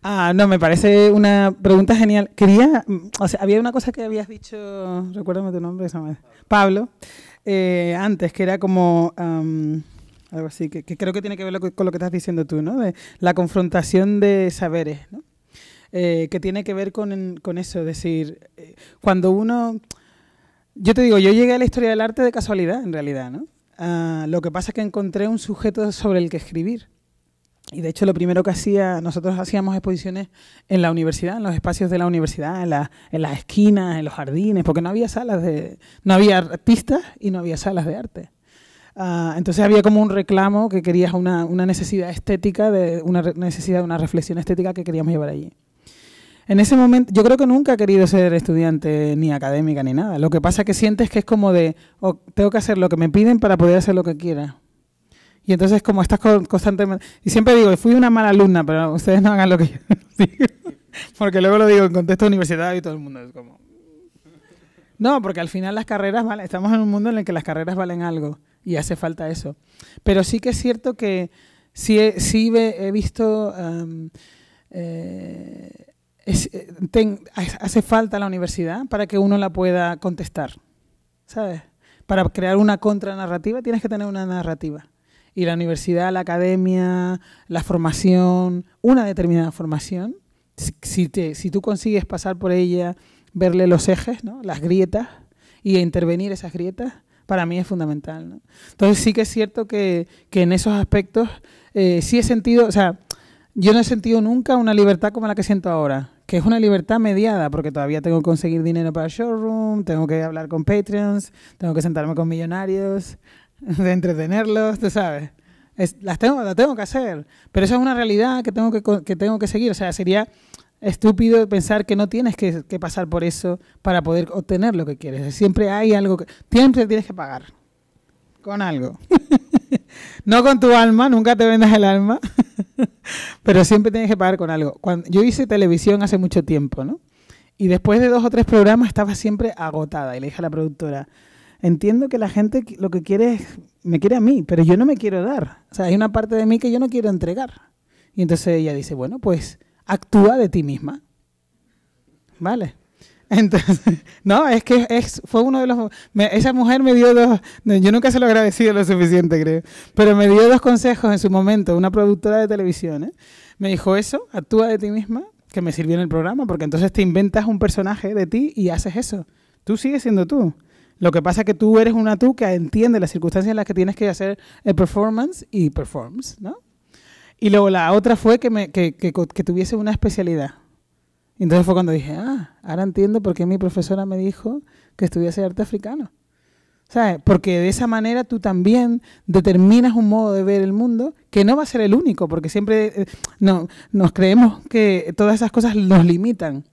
Ah, no, me parece una pregunta genial. Quería, o sea, había una cosa que habías dicho, recuérdame tu nombre, Pablo, eh, antes, que era como um, algo así, que, que creo que tiene que ver con lo que estás diciendo tú, ¿no? De la confrontación de saberes, ¿no? Eh, que tiene que ver con, con eso, es decir, eh, cuando uno... Yo te digo, yo llegué a la historia del arte de casualidad, en realidad, ¿no? Uh, lo que pasa es que encontré un sujeto sobre el que escribir. Y de hecho lo primero que hacía, nosotros hacíamos exposiciones en la universidad, en los espacios de la universidad, en, la, en las esquinas, en los jardines, porque no había salas de, no había artistas y no había salas de arte. Uh, entonces había como un reclamo que querías, una, una necesidad estética, de, una necesidad de una reflexión estética que queríamos llevar allí. En ese momento, yo creo que nunca he querido ser estudiante ni académica ni nada. Lo que pasa es que sientes que es como de, oh, tengo que hacer lo que me piden para poder hacer lo que quiera. Y entonces como estás constantemente... Y siempre digo, fui una mala alumna, pero ustedes no hagan lo que yo digo. Porque luego lo digo en contexto universitario y todo el mundo es como... No, porque al final las carreras valen... Estamos en un mundo en el que las carreras valen algo y hace falta eso. Pero sí que es cierto que sí he, sí he visto... Um, eh, es, ten, hace falta la universidad para que uno la pueda contestar, ¿sabes? Para crear una contranarrativa tienes que tener una narrativa. Y la universidad, la academia, la formación, una determinada formación, si, te, si tú consigues pasar por ella, verle los ejes, ¿no? Las grietas, y intervenir esas grietas, para mí es fundamental, ¿no? Entonces sí que es cierto que, que en esos aspectos eh, sí he sentido, o sea, yo no he sentido nunca una libertad como la que siento ahora, que es una libertad mediada, porque todavía tengo que conseguir dinero para el showroom, tengo que hablar con Patreons, tengo que sentarme con millonarios... de entretenerlos, tú sabes. Es, las tengo, las tengo que hacer. Pero eso es una realidad que tengo que, que tengo que seguir. O sea, sería estúpido pensar que no tienes que, que pasar por eso para poder obtener lo que quieres. Siempre hay algo que... Siempre tienes que pagar. Con algo. No con tu alma, nunca te vendas el alma. Pero siempre tienes que pagar con algo. Cuando, yo hice televisión hace mucho tiempo, ¿no? Y después de dos o tres programas estaba siempre agotada. Y le dije a la productora... Entiendo que la gente lo que quiere es, me quiere a mí, pero yo no me quiero dar. O sea, hay una parte de mí que yo no quiero entregar. Y entonces ella dice, bueno, pues actúa de ti misma. ¿Vale? Entonces, no, es que es, fue uno de los... Me, esa mujer me dio dos... Yo nunca se lo he agradecido lo suficiente, creo. Pero me dio dos consejos en su momento, una productora de televisión, ¿eh? Me dijo eso, actúa de ti misma, que me sirvió en el programa, porque entonces te inventas un personaje de ti y haces eso. Tú sigues siendo tú. Lo que pasa es que tú eres una tú que entiende las circunstancias en las que tienes que hacer el performance y performs, ¿no? Y luego la otra fue que, me, que, que, que tuviese una especialidad. Entonces fue cuando dije, ah, ahora entiendo por qué mi profesora me dijo que estudiase arte africano. ¿Sabes? Porque de esa manera tú también determinas un modo de ver el mundo que no va a ser el único, porque siempre eh, no, nos creemos que todas esas cosas nos limitan.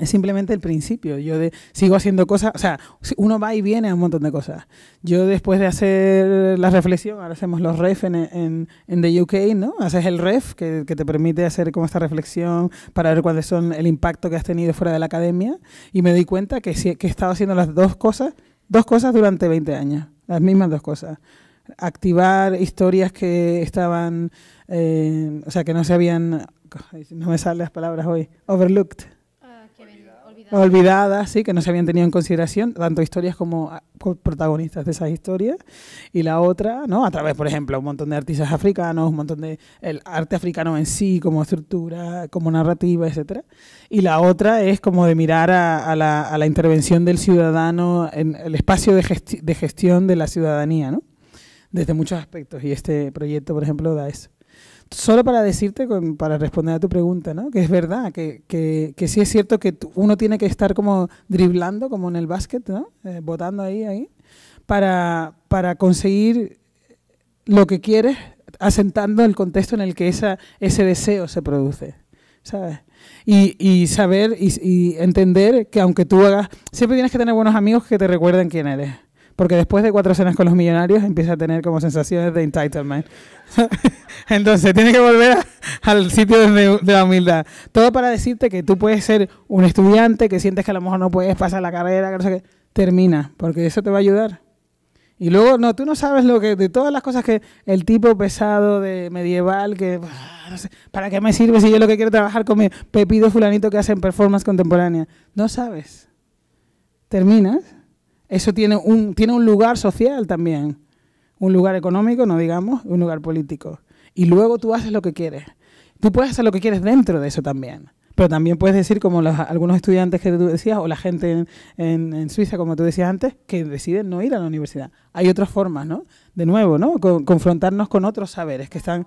Es simplemente el principio. Yo de, sigo haciendo cosas, o sea, uno va y viene a un montón de cosas. Yo después de hacer la reflexión, ahora hacemos los refs en, en, en the U K, ¿no? Haces el ref que, que te permite hacer como esta reflexión para ver cuáles son el impacto que has tenido fuera de la academia. Y me doy cuenta que, que he estado haciendo las dos cosas, dos cosas durante veinte años, las mismas dos cosas. Activar historias que estaban, eh, o sea, que no se habían, no me salen las palabras hoy, overlooked. Olvidadas, sí, que no se habían tenido en consideración, tanto historias como protagonistas de esas historias. Y la otra, ¿no? A través, por ejemplo, un montón de artistas africanos, un montón de el arte africano en sí, como estructura, como narrativa, etcétera. Y la otra es como de mirar a, a, la, a la intervención del ciudadano en el espacio de, gesti de gestión de la ciudadanía, ¿no? Desde muchos aspectos. Y este proyecto, por ejemplo, da eso. Solo para decirte, para responder a tu pregunta, ¿no? Que es verdad, que, que, que sí es cierto que uno tiene que estar como driblando, como en el básquet, ¿no? Eh, botando ahí, ahí, para, para conseguir lo que quieres, asentando el contexto en el que esa, ese deseo se produce, ¿sabes? Y, y saber y, y entender que aunque tú hagas, siempre tienes que tener buenos amigos que te recuerden quién eres. Porque después de cuatro cenas con los millonarios empieza a tener como sensaciones de entitlement. Entonces, tienes que volver a, al sitio de, de la humildad. Todo para decirte que tú puedes ser un estudiante, que sientes que a lo mejor no puedes pasar la carrera, que no sé qué. Termina, porque eso te va a ayudar. Y luego, no, tú no sabes lo que, de todas las cosas que el tipo pesado de medieval, que no sé, ¿para qué me sirve si yo lo que quiero trabajar con mi Pepito fulanito que hacen performance contemporánea? No sabes. Terminas. Eso tiene un, tiene un lugar social también, un lugar económico, no digamos, un lugar político. Y luego tú haces lo que quieres. Tú puedes hacer lo que quieres dentro de eso también. Pero también puedes decir, como los, algunos estudiantes que tú decías, o la gente en, en, en Suiza, como tú decías antes, que deciden no ir a la universidad. Hay otras formas, ¿no? De nuevo, ¿no? Con, confrontarnos con otros saberes que están,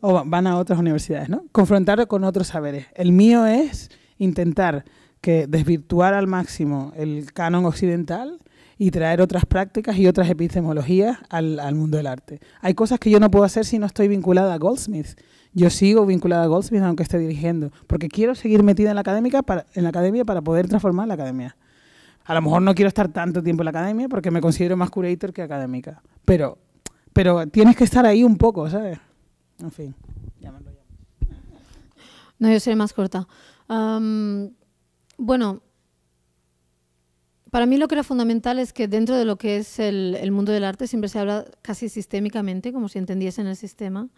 o van a otras universidades, ¿no? Confrontar con otros saberes. El mío es intentar que desvirtuar al máximo el canon occidental y traer otras prácticas y otras epistemologías al, al mundo del arte. Hay cosas que yo no puedo hacer si no estoy vinculada a Goldsmiths. Yo sigo vinculada a Goldsmiths aunque esté dirigiendo, porque quiero seguir metida en la, académica para, en la academia para poder transformar la academia. A lo mejor no quiero estar tanto tiempo en la academia porque me considero más curator que académica. Pero, pero tienes que estar ahí un poco, ¿sabes? En fin. Llámalo, llámalo. No, yo seré más corta. Um, bueno... Para mí lo que era fundamental es que dentro de lo que es el, el mundo del arte siempre se habla casi sistémicamente, como si entendiesen el sistema,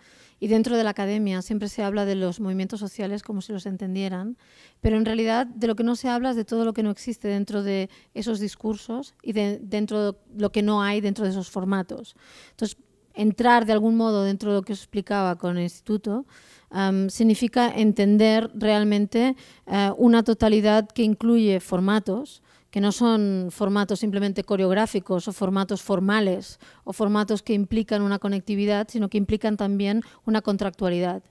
y dentro de la academia siempre se habla de los movimientos sociales como si los entendieran, pero en realidad de lo que no se habla es de todo lo que no existe dentro de esos discursos y de, dentro de lo que no hay dentro de esos formatos. Entonces, entrar de algún modo dentro de lo que os explicaba con el instituto um, significa entender realmente uh, una totalidad que incluye formatos, que no son formatos simplemente coreográficos o formatos formales o formatos que implican una conectividad, sino que implican también una contractualidad.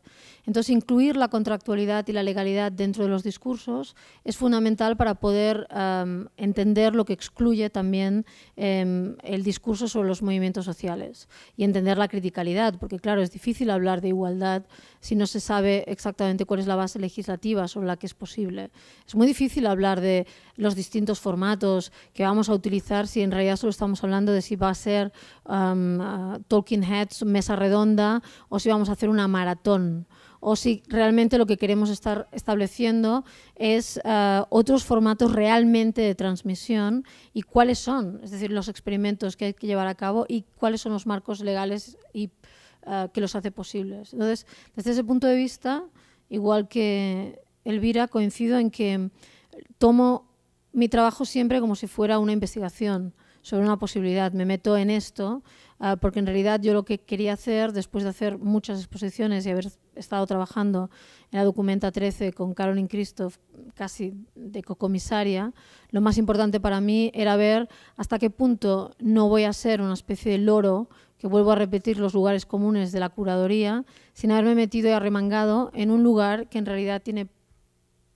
Entonces, incluir la contractualidad y la legalidad dentro de los discursos es fundamental para poder um, entender lo que excluye también um, el discurso sobre los movimientos sociales y entender la criticalidad, porque claro, es difícil hablar de igualdad si no se sabe exactamente cuál es la base legislativa sobre la que es posible. Es muy difícil hablar de los distintos formatos que vamos a utilizar si en realidad solo estamos hablando de si va a ser um, uh, talking heads, mesa redonda, o si vamos a hacer una maratón, o si realmente lo que queremos estar estableciendo es uh, otros formatos realmente de transmisión y cuáles son, es decir, los experimentos que hay que llevar a cabo y cuáles son los marcos legales y, uh, que los hace posibles. Entonces, desde ese punto de vista, igual que Elvira, coincido en que tomo mi trabajo siempre como si fuera una investigación sobre una posibilidad. Me meto en esto uh, porque en realidad yo lo que quería hacer, después de hacer muchas exposiciones y haber estado trabajando en la Documenta trece con Caroline Christoph, casi de cocomisaria, lo más importante para mí era ver hasta qué punto no voy a ser una especie de loro que vuelvo a repetir los lugares comunes de la curaduría sin haberme metido y arremangado en un lugar que en realidad tiene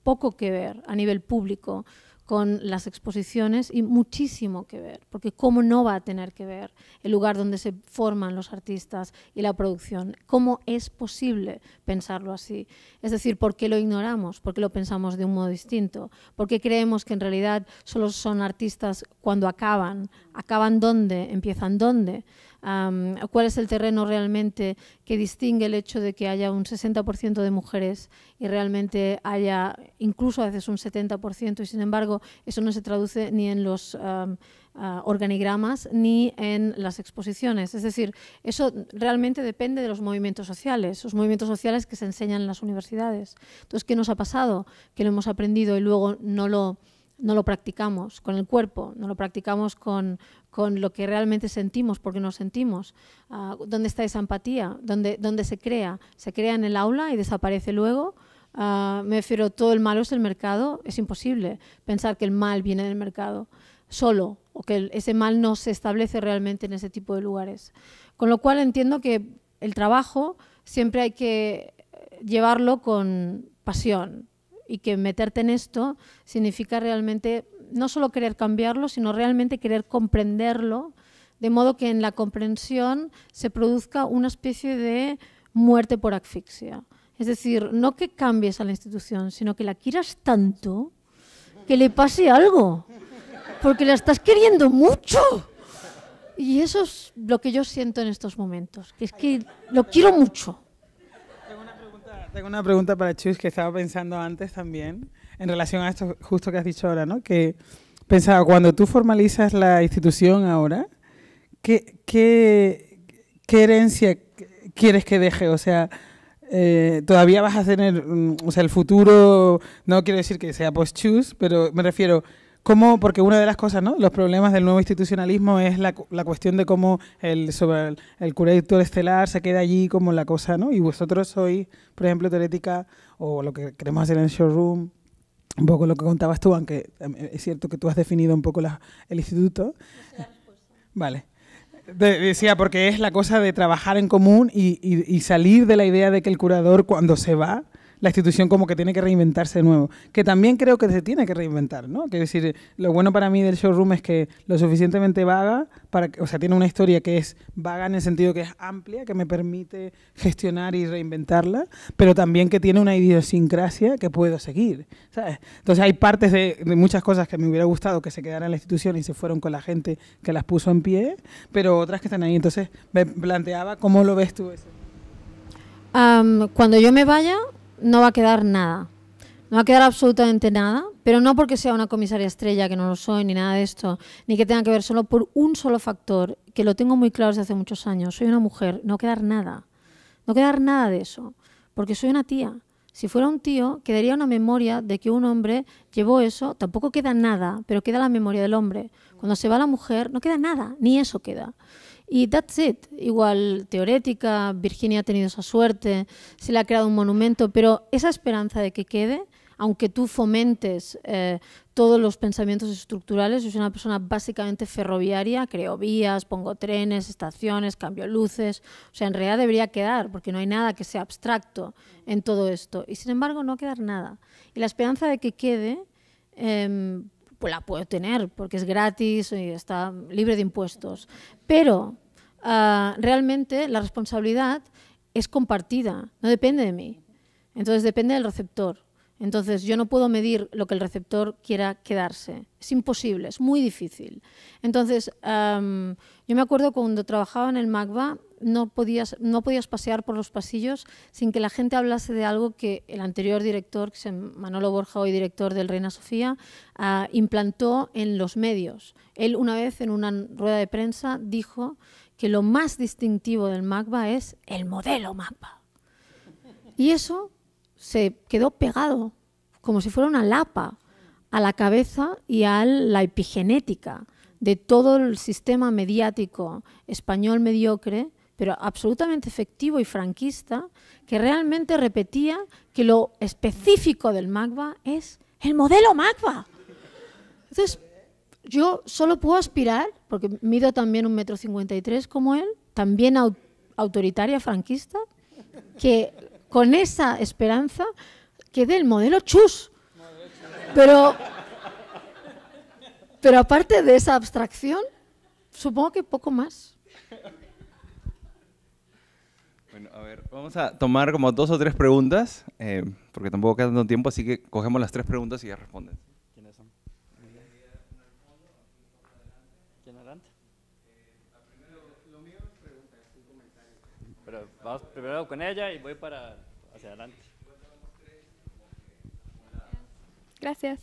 poco que ver a nivel público con las exposiciones y muchísimo que ver, porque cómo no va a tener que ver el lugar donde se forman los artistas y la producción, cómo es posible pensarlo así, es decir, por qué lo ignoramos, por qué lo pensamos de un modo distinto, por qué creemos que en realidad solo son artistas cuando acaban, acaban dónde, empiezan dónde. Um, ¿Cuál es el terreno realmente que distingue el hecho de que haya un sesenta por ciento de mujeres y realmente haya incluso a veces un setenta por ciento y sin embargo eso no se traduce ni en los um, uh, organigramas ni en las exposiciones? Es decir, eso realmente depende de los movimientos sociales, los movimientos sociales que se enseñan en las universidades. Entonces, ¿qué nos ha pasado? Que lo hemos aprendido y luego no lo... no lo practicamos con el cuerpo, no lo practicamos con, con lo que realmente sentimos, porque nos sentimos. Uh, ¿Dónde está esa empatía? ¿Dónde, dónde se crea? ¿Se crea en el aula y desaparece luego? Uh, me refiero, todo el malo es el mercado. Es imposible pensar que el mal viene del mercado solo, o que el, ese mal no se establece realmente en ese tipo de lugares. Con lo cual entiendo que el trabajo siempre hay que llevarlo con pasión, y que meterte en esto significa realmente no solo querer cambiarlo, sino realmente querer comprenderlo de modo que en la comprensión se produzca una especie de muerte por asfixia. Es decir, no que cambies a la institución, sino que la quieras tanto que le pase algo, porque la estás queriendo mucho. Y eso es lo que yo siento en estos momentos, que es que lo quiero mucho. Tengo una pregunta, tengo una pregunta para Chus que estaba pensando antes también, en relación a esto justo que has dicho ahora, ¿no? Que pensaba, cuando tú formalizas la institución ahora, ¿qué, qué, qué herencia quieres que deje? O sea, eh, todavía vas a tener, o sea, el futuro, no quiero decir que sea post-Chus, pero me refiero... ¿Cómo? Porque una de las cosas, ¿no? Los problemas del nuevo institucionalismo es la, la cuestión de cómo el, sobre el, el curator estelar se queda allí como la cosa, ¿no? Y vosotros sois, por ejemplo, TEORética, o lo que queremos hacer en el Showroom, un poco lo que contabas tú, aunque es cierto que tú has definido un poco la, el instituto. No sé vale. De, decía, porque es la cosa de trabajar en común y, y, y salir de la idea de que el curador cuando se va... la institución como que tiene que reinventarse de nuevo, que también creo que se tiene que reinventar, ¿no? Quiero decir, lo bueno para mí del Showroom es que lo suficientemente vaga, para que, o sea, tiene una historia que es vaga en el sentido que es amplia, que me permite gestionar y reinventarla, pero también que tiene una idiosincrasia que puedo seguir, ¿sabes? Entonces hay partes de, de muchas cosas que me hubiera gustado que se quedaran en la institución y se fueron con la gente que las puso en pie, pero otras que están ahí. Entonces me planteaba, ¿cómo lo ves tú eso? Um, cuando yo me vaya... no va a quedar nada, no va a quedar absolutamente nada, pero no porque sea una comisaria estrella, que no lo soy, ni nada de esto, ni que tenga que ver solo por un solo factor, que lo tengo muy claro desde hace muchos años, soy una mujer, no va a quedar nada, no va a quedar nada de eso, porque soy una tía. Si fuera un tío, quedaría una memoria de que un hombre llevó eso, tampoco queda nada, pero queda la memoria del hombre. Cuando se va la mujer, no queda nada, ni eso queda. Y that's it. Igual TEORética, Virginia ha tenido esa suerte, se le ha creado un monumento, pero esa esperanza de que quede, aunque tú fomentes eh, todos los pensamientos estructurales, yo soy una persona básicamente ferroviaria, creo vías, pongo trenes, estaciones, cambio luces, o sea, en realidad debería quedar, porque no hay nada que sea abstracto en todo esto. Y sin embargo no va a quedar nada. Y la esperanza de que quede... Eh, pues la puedo tener, porque es gratis y está libre de impuestos. Pero uh, realmente la responsabilidad es compartida, no depende de mí. Entonces depende del receptor. Entonces yo no puedo medir lo que el receptor quiera quedarse. Es imposible, es muy difícil. Entonces um, yo me acuerdo cuando trabajaba en el MACBA, no podías, no podías pasear por los pasillos sin que la gente hablase de algo que el anterior director, que es Manolo Borja, hoy director del Reina Sofía, uh, implantó en los medios. Él una vez en una rueda de prensa dijo que lo más distintivo del MACBA es el modelo MACBA. Y eso se quedó pegado, como si fuera una lapa, a la cabeza y a la epigenética de todo el sistema mediático español mediocre, pero absolutamente efectivo y franquista, que realmente repetía que lo específico del MACBA es el modelo MACBA. Entonces, yo solo puedo aspirar, porque mido también un metro cincuenta y tres como él, también aut- autoritaria, franquista, que con esa esperanza quede el modelo Chus. Pero, pero aparte de esa abstracción, supongo que poco más. Bueno, a ver, vamos a tomar como dos o tres preguntas, eh, porque tampoco queda tanto tiempo, así que cogemos las tres preguntas y ya responden. ¿Quiénes son? ¿Quién adelante? Lo mío es pregunta, es un comentario. Pero vamos primero con ella y voy para hacia adelante. Gracias.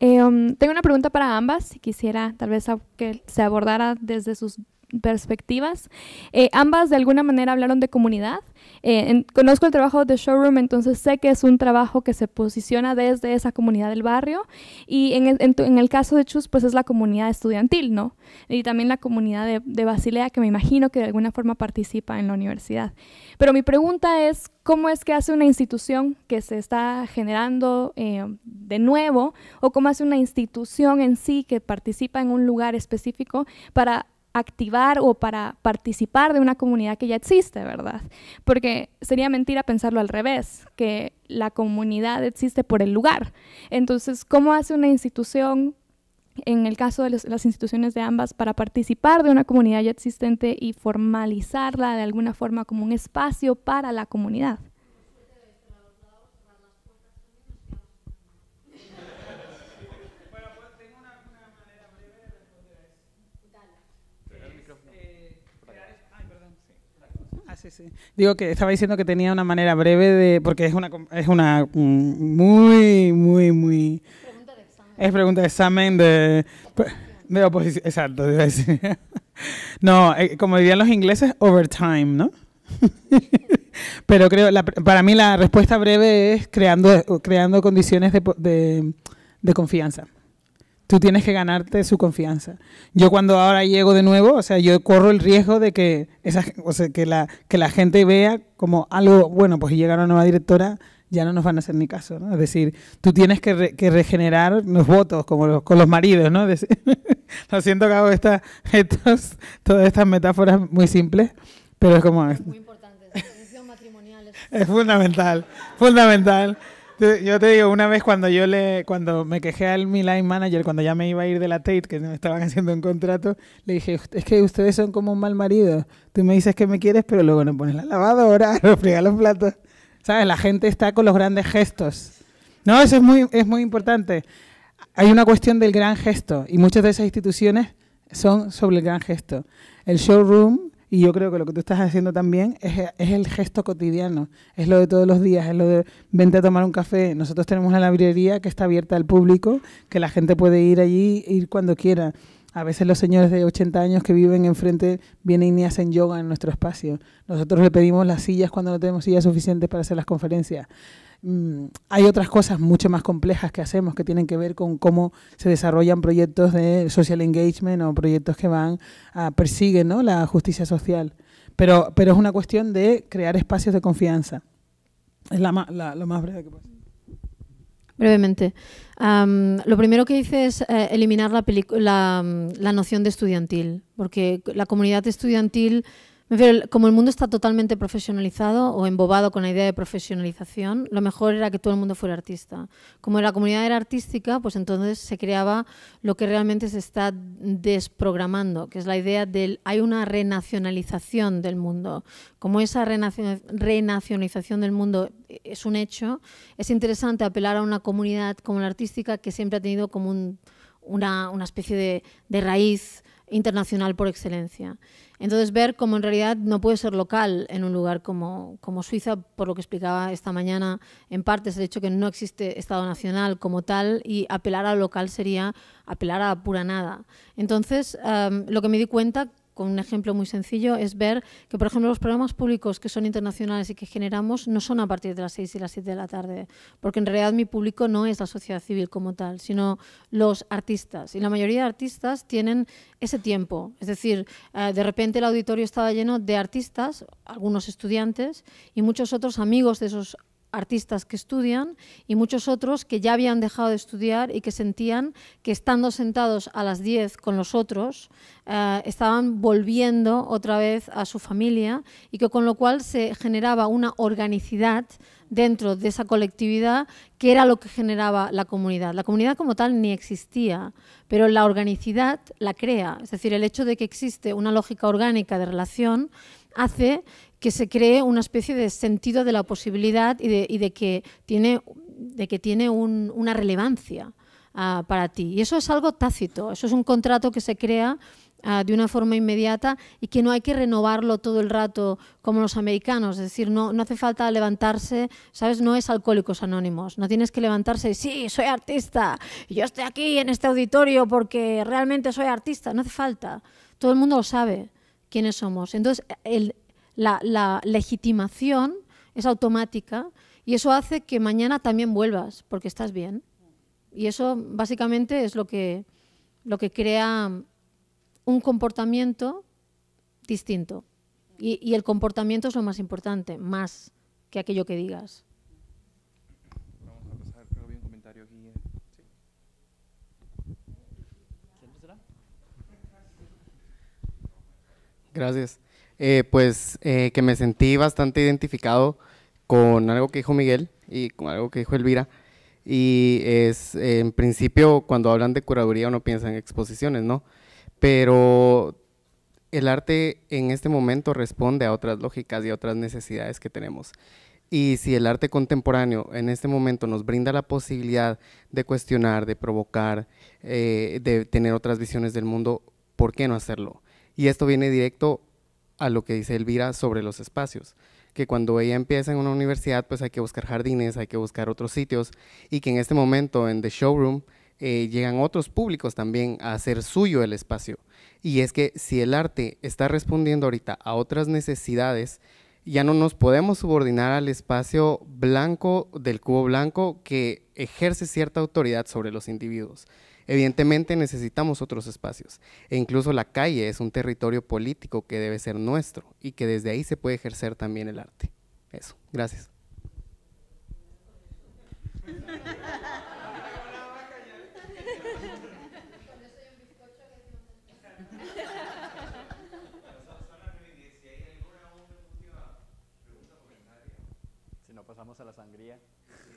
Eh, um, tengo una pregunta para ambas, y quisiera tal vez que se abordara desde sus perspectivas. Eh, ambas de alguna manera hablaron de comunidad. Eh, en, conozco el trabajo de Showroom, entonces sé que es un trabajo que se posiciona desde esa comunidad del barrio, y en el, en tu, en el caso de Chus, pues es la comunidad estudiantil, ¿no? Y también la comunidad de, de Basilea, que me imagino que de alguna forma participa en la universidad. Pero mi pregunta es, ¿cómo es que hace una institución que se está generando eh, de nuevo, o cómo hace una institución en sí que participa en un lugar específico para activar o para participar de una comunidad que ya existe, ¿verdad? Porque sería mentira pensarlo al revés, que la comunidad existe por el lugar. Entonces, ¿cómo hace una institución en el caso de los, las instituciones de ambas, para participar de una comunidad ya existente y formalizarla de alguna forma como un espacio para la comunidad. Bueno, pues tengo una, una manera breve de responder a eso. Dale. Pegar el micrófono. Eh, crear, ay, perdón. Sí. Ah, sí, sí. Digo que estaba diciendo que tenía una manera breve de... porque es una, es una muy, muy, muy... Es pregunta de examen de, de oposición. Exacto, te iba a decir. No, eh, como dirían los ingleses, overtime, ¿no? Pero creo, la, para mí la respuesta breve es creando, creando condiciones de, de, de confianza. Tú tienes que ganarte su confianza. Yo cuando ahora llego de nuevo, o sea, yo corro el riesgo de que, esa, o sea, que, la, que la gente vea como algo, bueno, pues llegar a una nueva directora, ya no nos van a hacer ni caso, ¿no? Es decir, tú tienes que, re, que regenerar los votos, como los, con los maridos, ¿no? De, lo siento que hago esta, estos, todas estas metáforas muy simples, pero es como... Es muy importante, la decisión matrimonial. Es, es fundamental, fundamental. Yo te digo, una vez cuando yo le cuando me quejé al mi line manager, cuando ya me iba a ir de la Tate, que me estaban haciendo un contrato, le dije, es que ustedes son como un mal marido. Tú me dices que me quieres, pero luego no pones la lavadora, no friegas los platos. ¿Sabes? La gente está con los grandes gestos. No, eso es muy, es muy importante. Hay una cuestión del gran gesto y muchas de esas instituciones son sobre el gran gesto. El showroom, y yo creo que lo que tú estás haciendo también, es, es el gesto cotidiano, es lo de todos los días, es lo de vente a tomar un café. Nosotros tenemos una librería que está abierta al público, que la gente puede ir allí, ir cuando quiera. A veces los señores de ochenta años que viven enfrente vienen y hacen yoga en nuestro espacio. Nosotros le pedimos las sillas cuando no tenemos sillas suficientes para hacer las conferencias. Mm, hay otras cosas mucho más complejas que hacemos que tienen que ver con cómo se desarrollan proyectos de social engagement o proyectos que van a persiguen, ¿no?, la justicia social. Pero, pero es una cuestión de crear espacios de confianza. Es la, la, lo más breve que puedo decir. Brevemente. Um, lo primero que hice es eh, eliminar la, la, la noción de estudiantil, porque la comunidad estudiantil, me refiero, como el mundo está totalmente profesionalizado o embobado con la idea de profesionalización, lo mejor era que todo el mundo fuera artista. Como la comunidad era artística, pues entonces se creaba lo que realmente se está desprogramando, que es la idea del hay una renacionalización del mundo. Como esa renacionalización del mundo es un hecho, es interesante apelar a una comunidad como la artística, que siempre ha tenido como un, una, una especie de, de raíz internacional por excelencia. Entonces, ver cómo en realidad no puede ser local en un lugar como, como Suiza, por lo que explicaba esta mañana, en parte es el hecho que no existe Estado nacional como tal, y apelar a lo local sería apelar a pura nada. Entonces, um, lo que me di cuenta, con un ejemplo muy sencillo, es ver que, por ejemplo, los programas públicos que son internacionales y que generamos no son a partir de las seis y las siete de la tarde, porque en realidad mi público no es la sociedad civil como tal, sino los artistas. Y la mayoría de artistas tienen ese tiempo. Es decir, eh, de repente el auditorio estaba lleno de artistas, algunos estudiantes y muchos otros amigos de esos artistas artistas que estudian y muchos otros que ya habían dejado de estudiar y que sentían que estando sentados a las diez con los otros eh, estaban volviendo otra vez a su familia, y que con lo cual se generaba una organicidad dentro de esa colectividad que era lo que generaba la comunidad. La comunidad como tal ni existía, pero la organicidad la crea. Es decir, el hecho de que existe una lógica orgánica de relación hace que se cree una especie de sentido de la posibilidad y de, y de que tiene, de que tiene un, una relevancia uh, para ti. Y eso es algo tácito, eso es un contrato que se crea uh, de una forma inmediata y que no hay que renovarlo todo el rato como los americanos. Es decir, no, no hace falta levantarse, ¿sabes? No es Alcohólicos Anónimos, no tienes que levantarse y sí, soy artista, yo estoy aquí en este auditorio porque realmente soy artista. No hace falta, todo el mundo lo sabe quiénes somos. Entonces, el La, la legitimación es automática y eso hace que mañana también vuelvas porque estás bien. Y eso básicamente es lo que, lo que crea un comportamiento distinto. Y, y el comportamiento es lo más importante, más que aquello que digas. Vamos a pasar, creo que había un comentario aquí. ¿Sí? ¿Quién será? Gracias. Eh, pues eh, que me sentí bastante identificado con algo que dijo Miguel y con algo que dijo Elvira, y es, en principio, cuando hablan de curaduría uno piensa en exposiciones, ¿no? Pero el arte en este momento responde a otras lógicas y a otras necesidades que tenemos. Y si el arte contemporáneo en este momento nos brinda la posibilidad de cuestionar, de provocar, eh, de tener otras visiones del mundo, ¿por qué no hacerlo? Y esto viene directo a lo que dice Elvira sobre los espacios, que cuando ella empieza en una universidad, pues hay que buscar jardines, hay que buscar otros sitios, y que en este momento en The Showroom eh, llegan otros públicos también a hacer suyo el espacio. Y es que si el arte está respondiendo ahorita a otras necesidades, ya no nos podemos subordinar al espacio blanco del cubo blanco que ejerce cierta autoridad sobre los individuos. Evidentemente necesitamos otros espacios, e incluso la calle es un territorio político que debe ser nuestro y que desde ahí se puede ejercer también el arte. Eso, gracias. Pasamos a la sangría.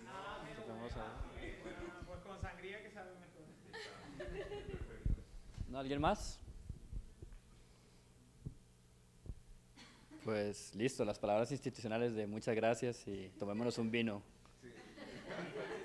Ah, bueno, pues con sangría que sabe mejor. ¿Alguien más? Pues listo, las palabras institucionales de muchas gracias y tomémonos un vino. Sí.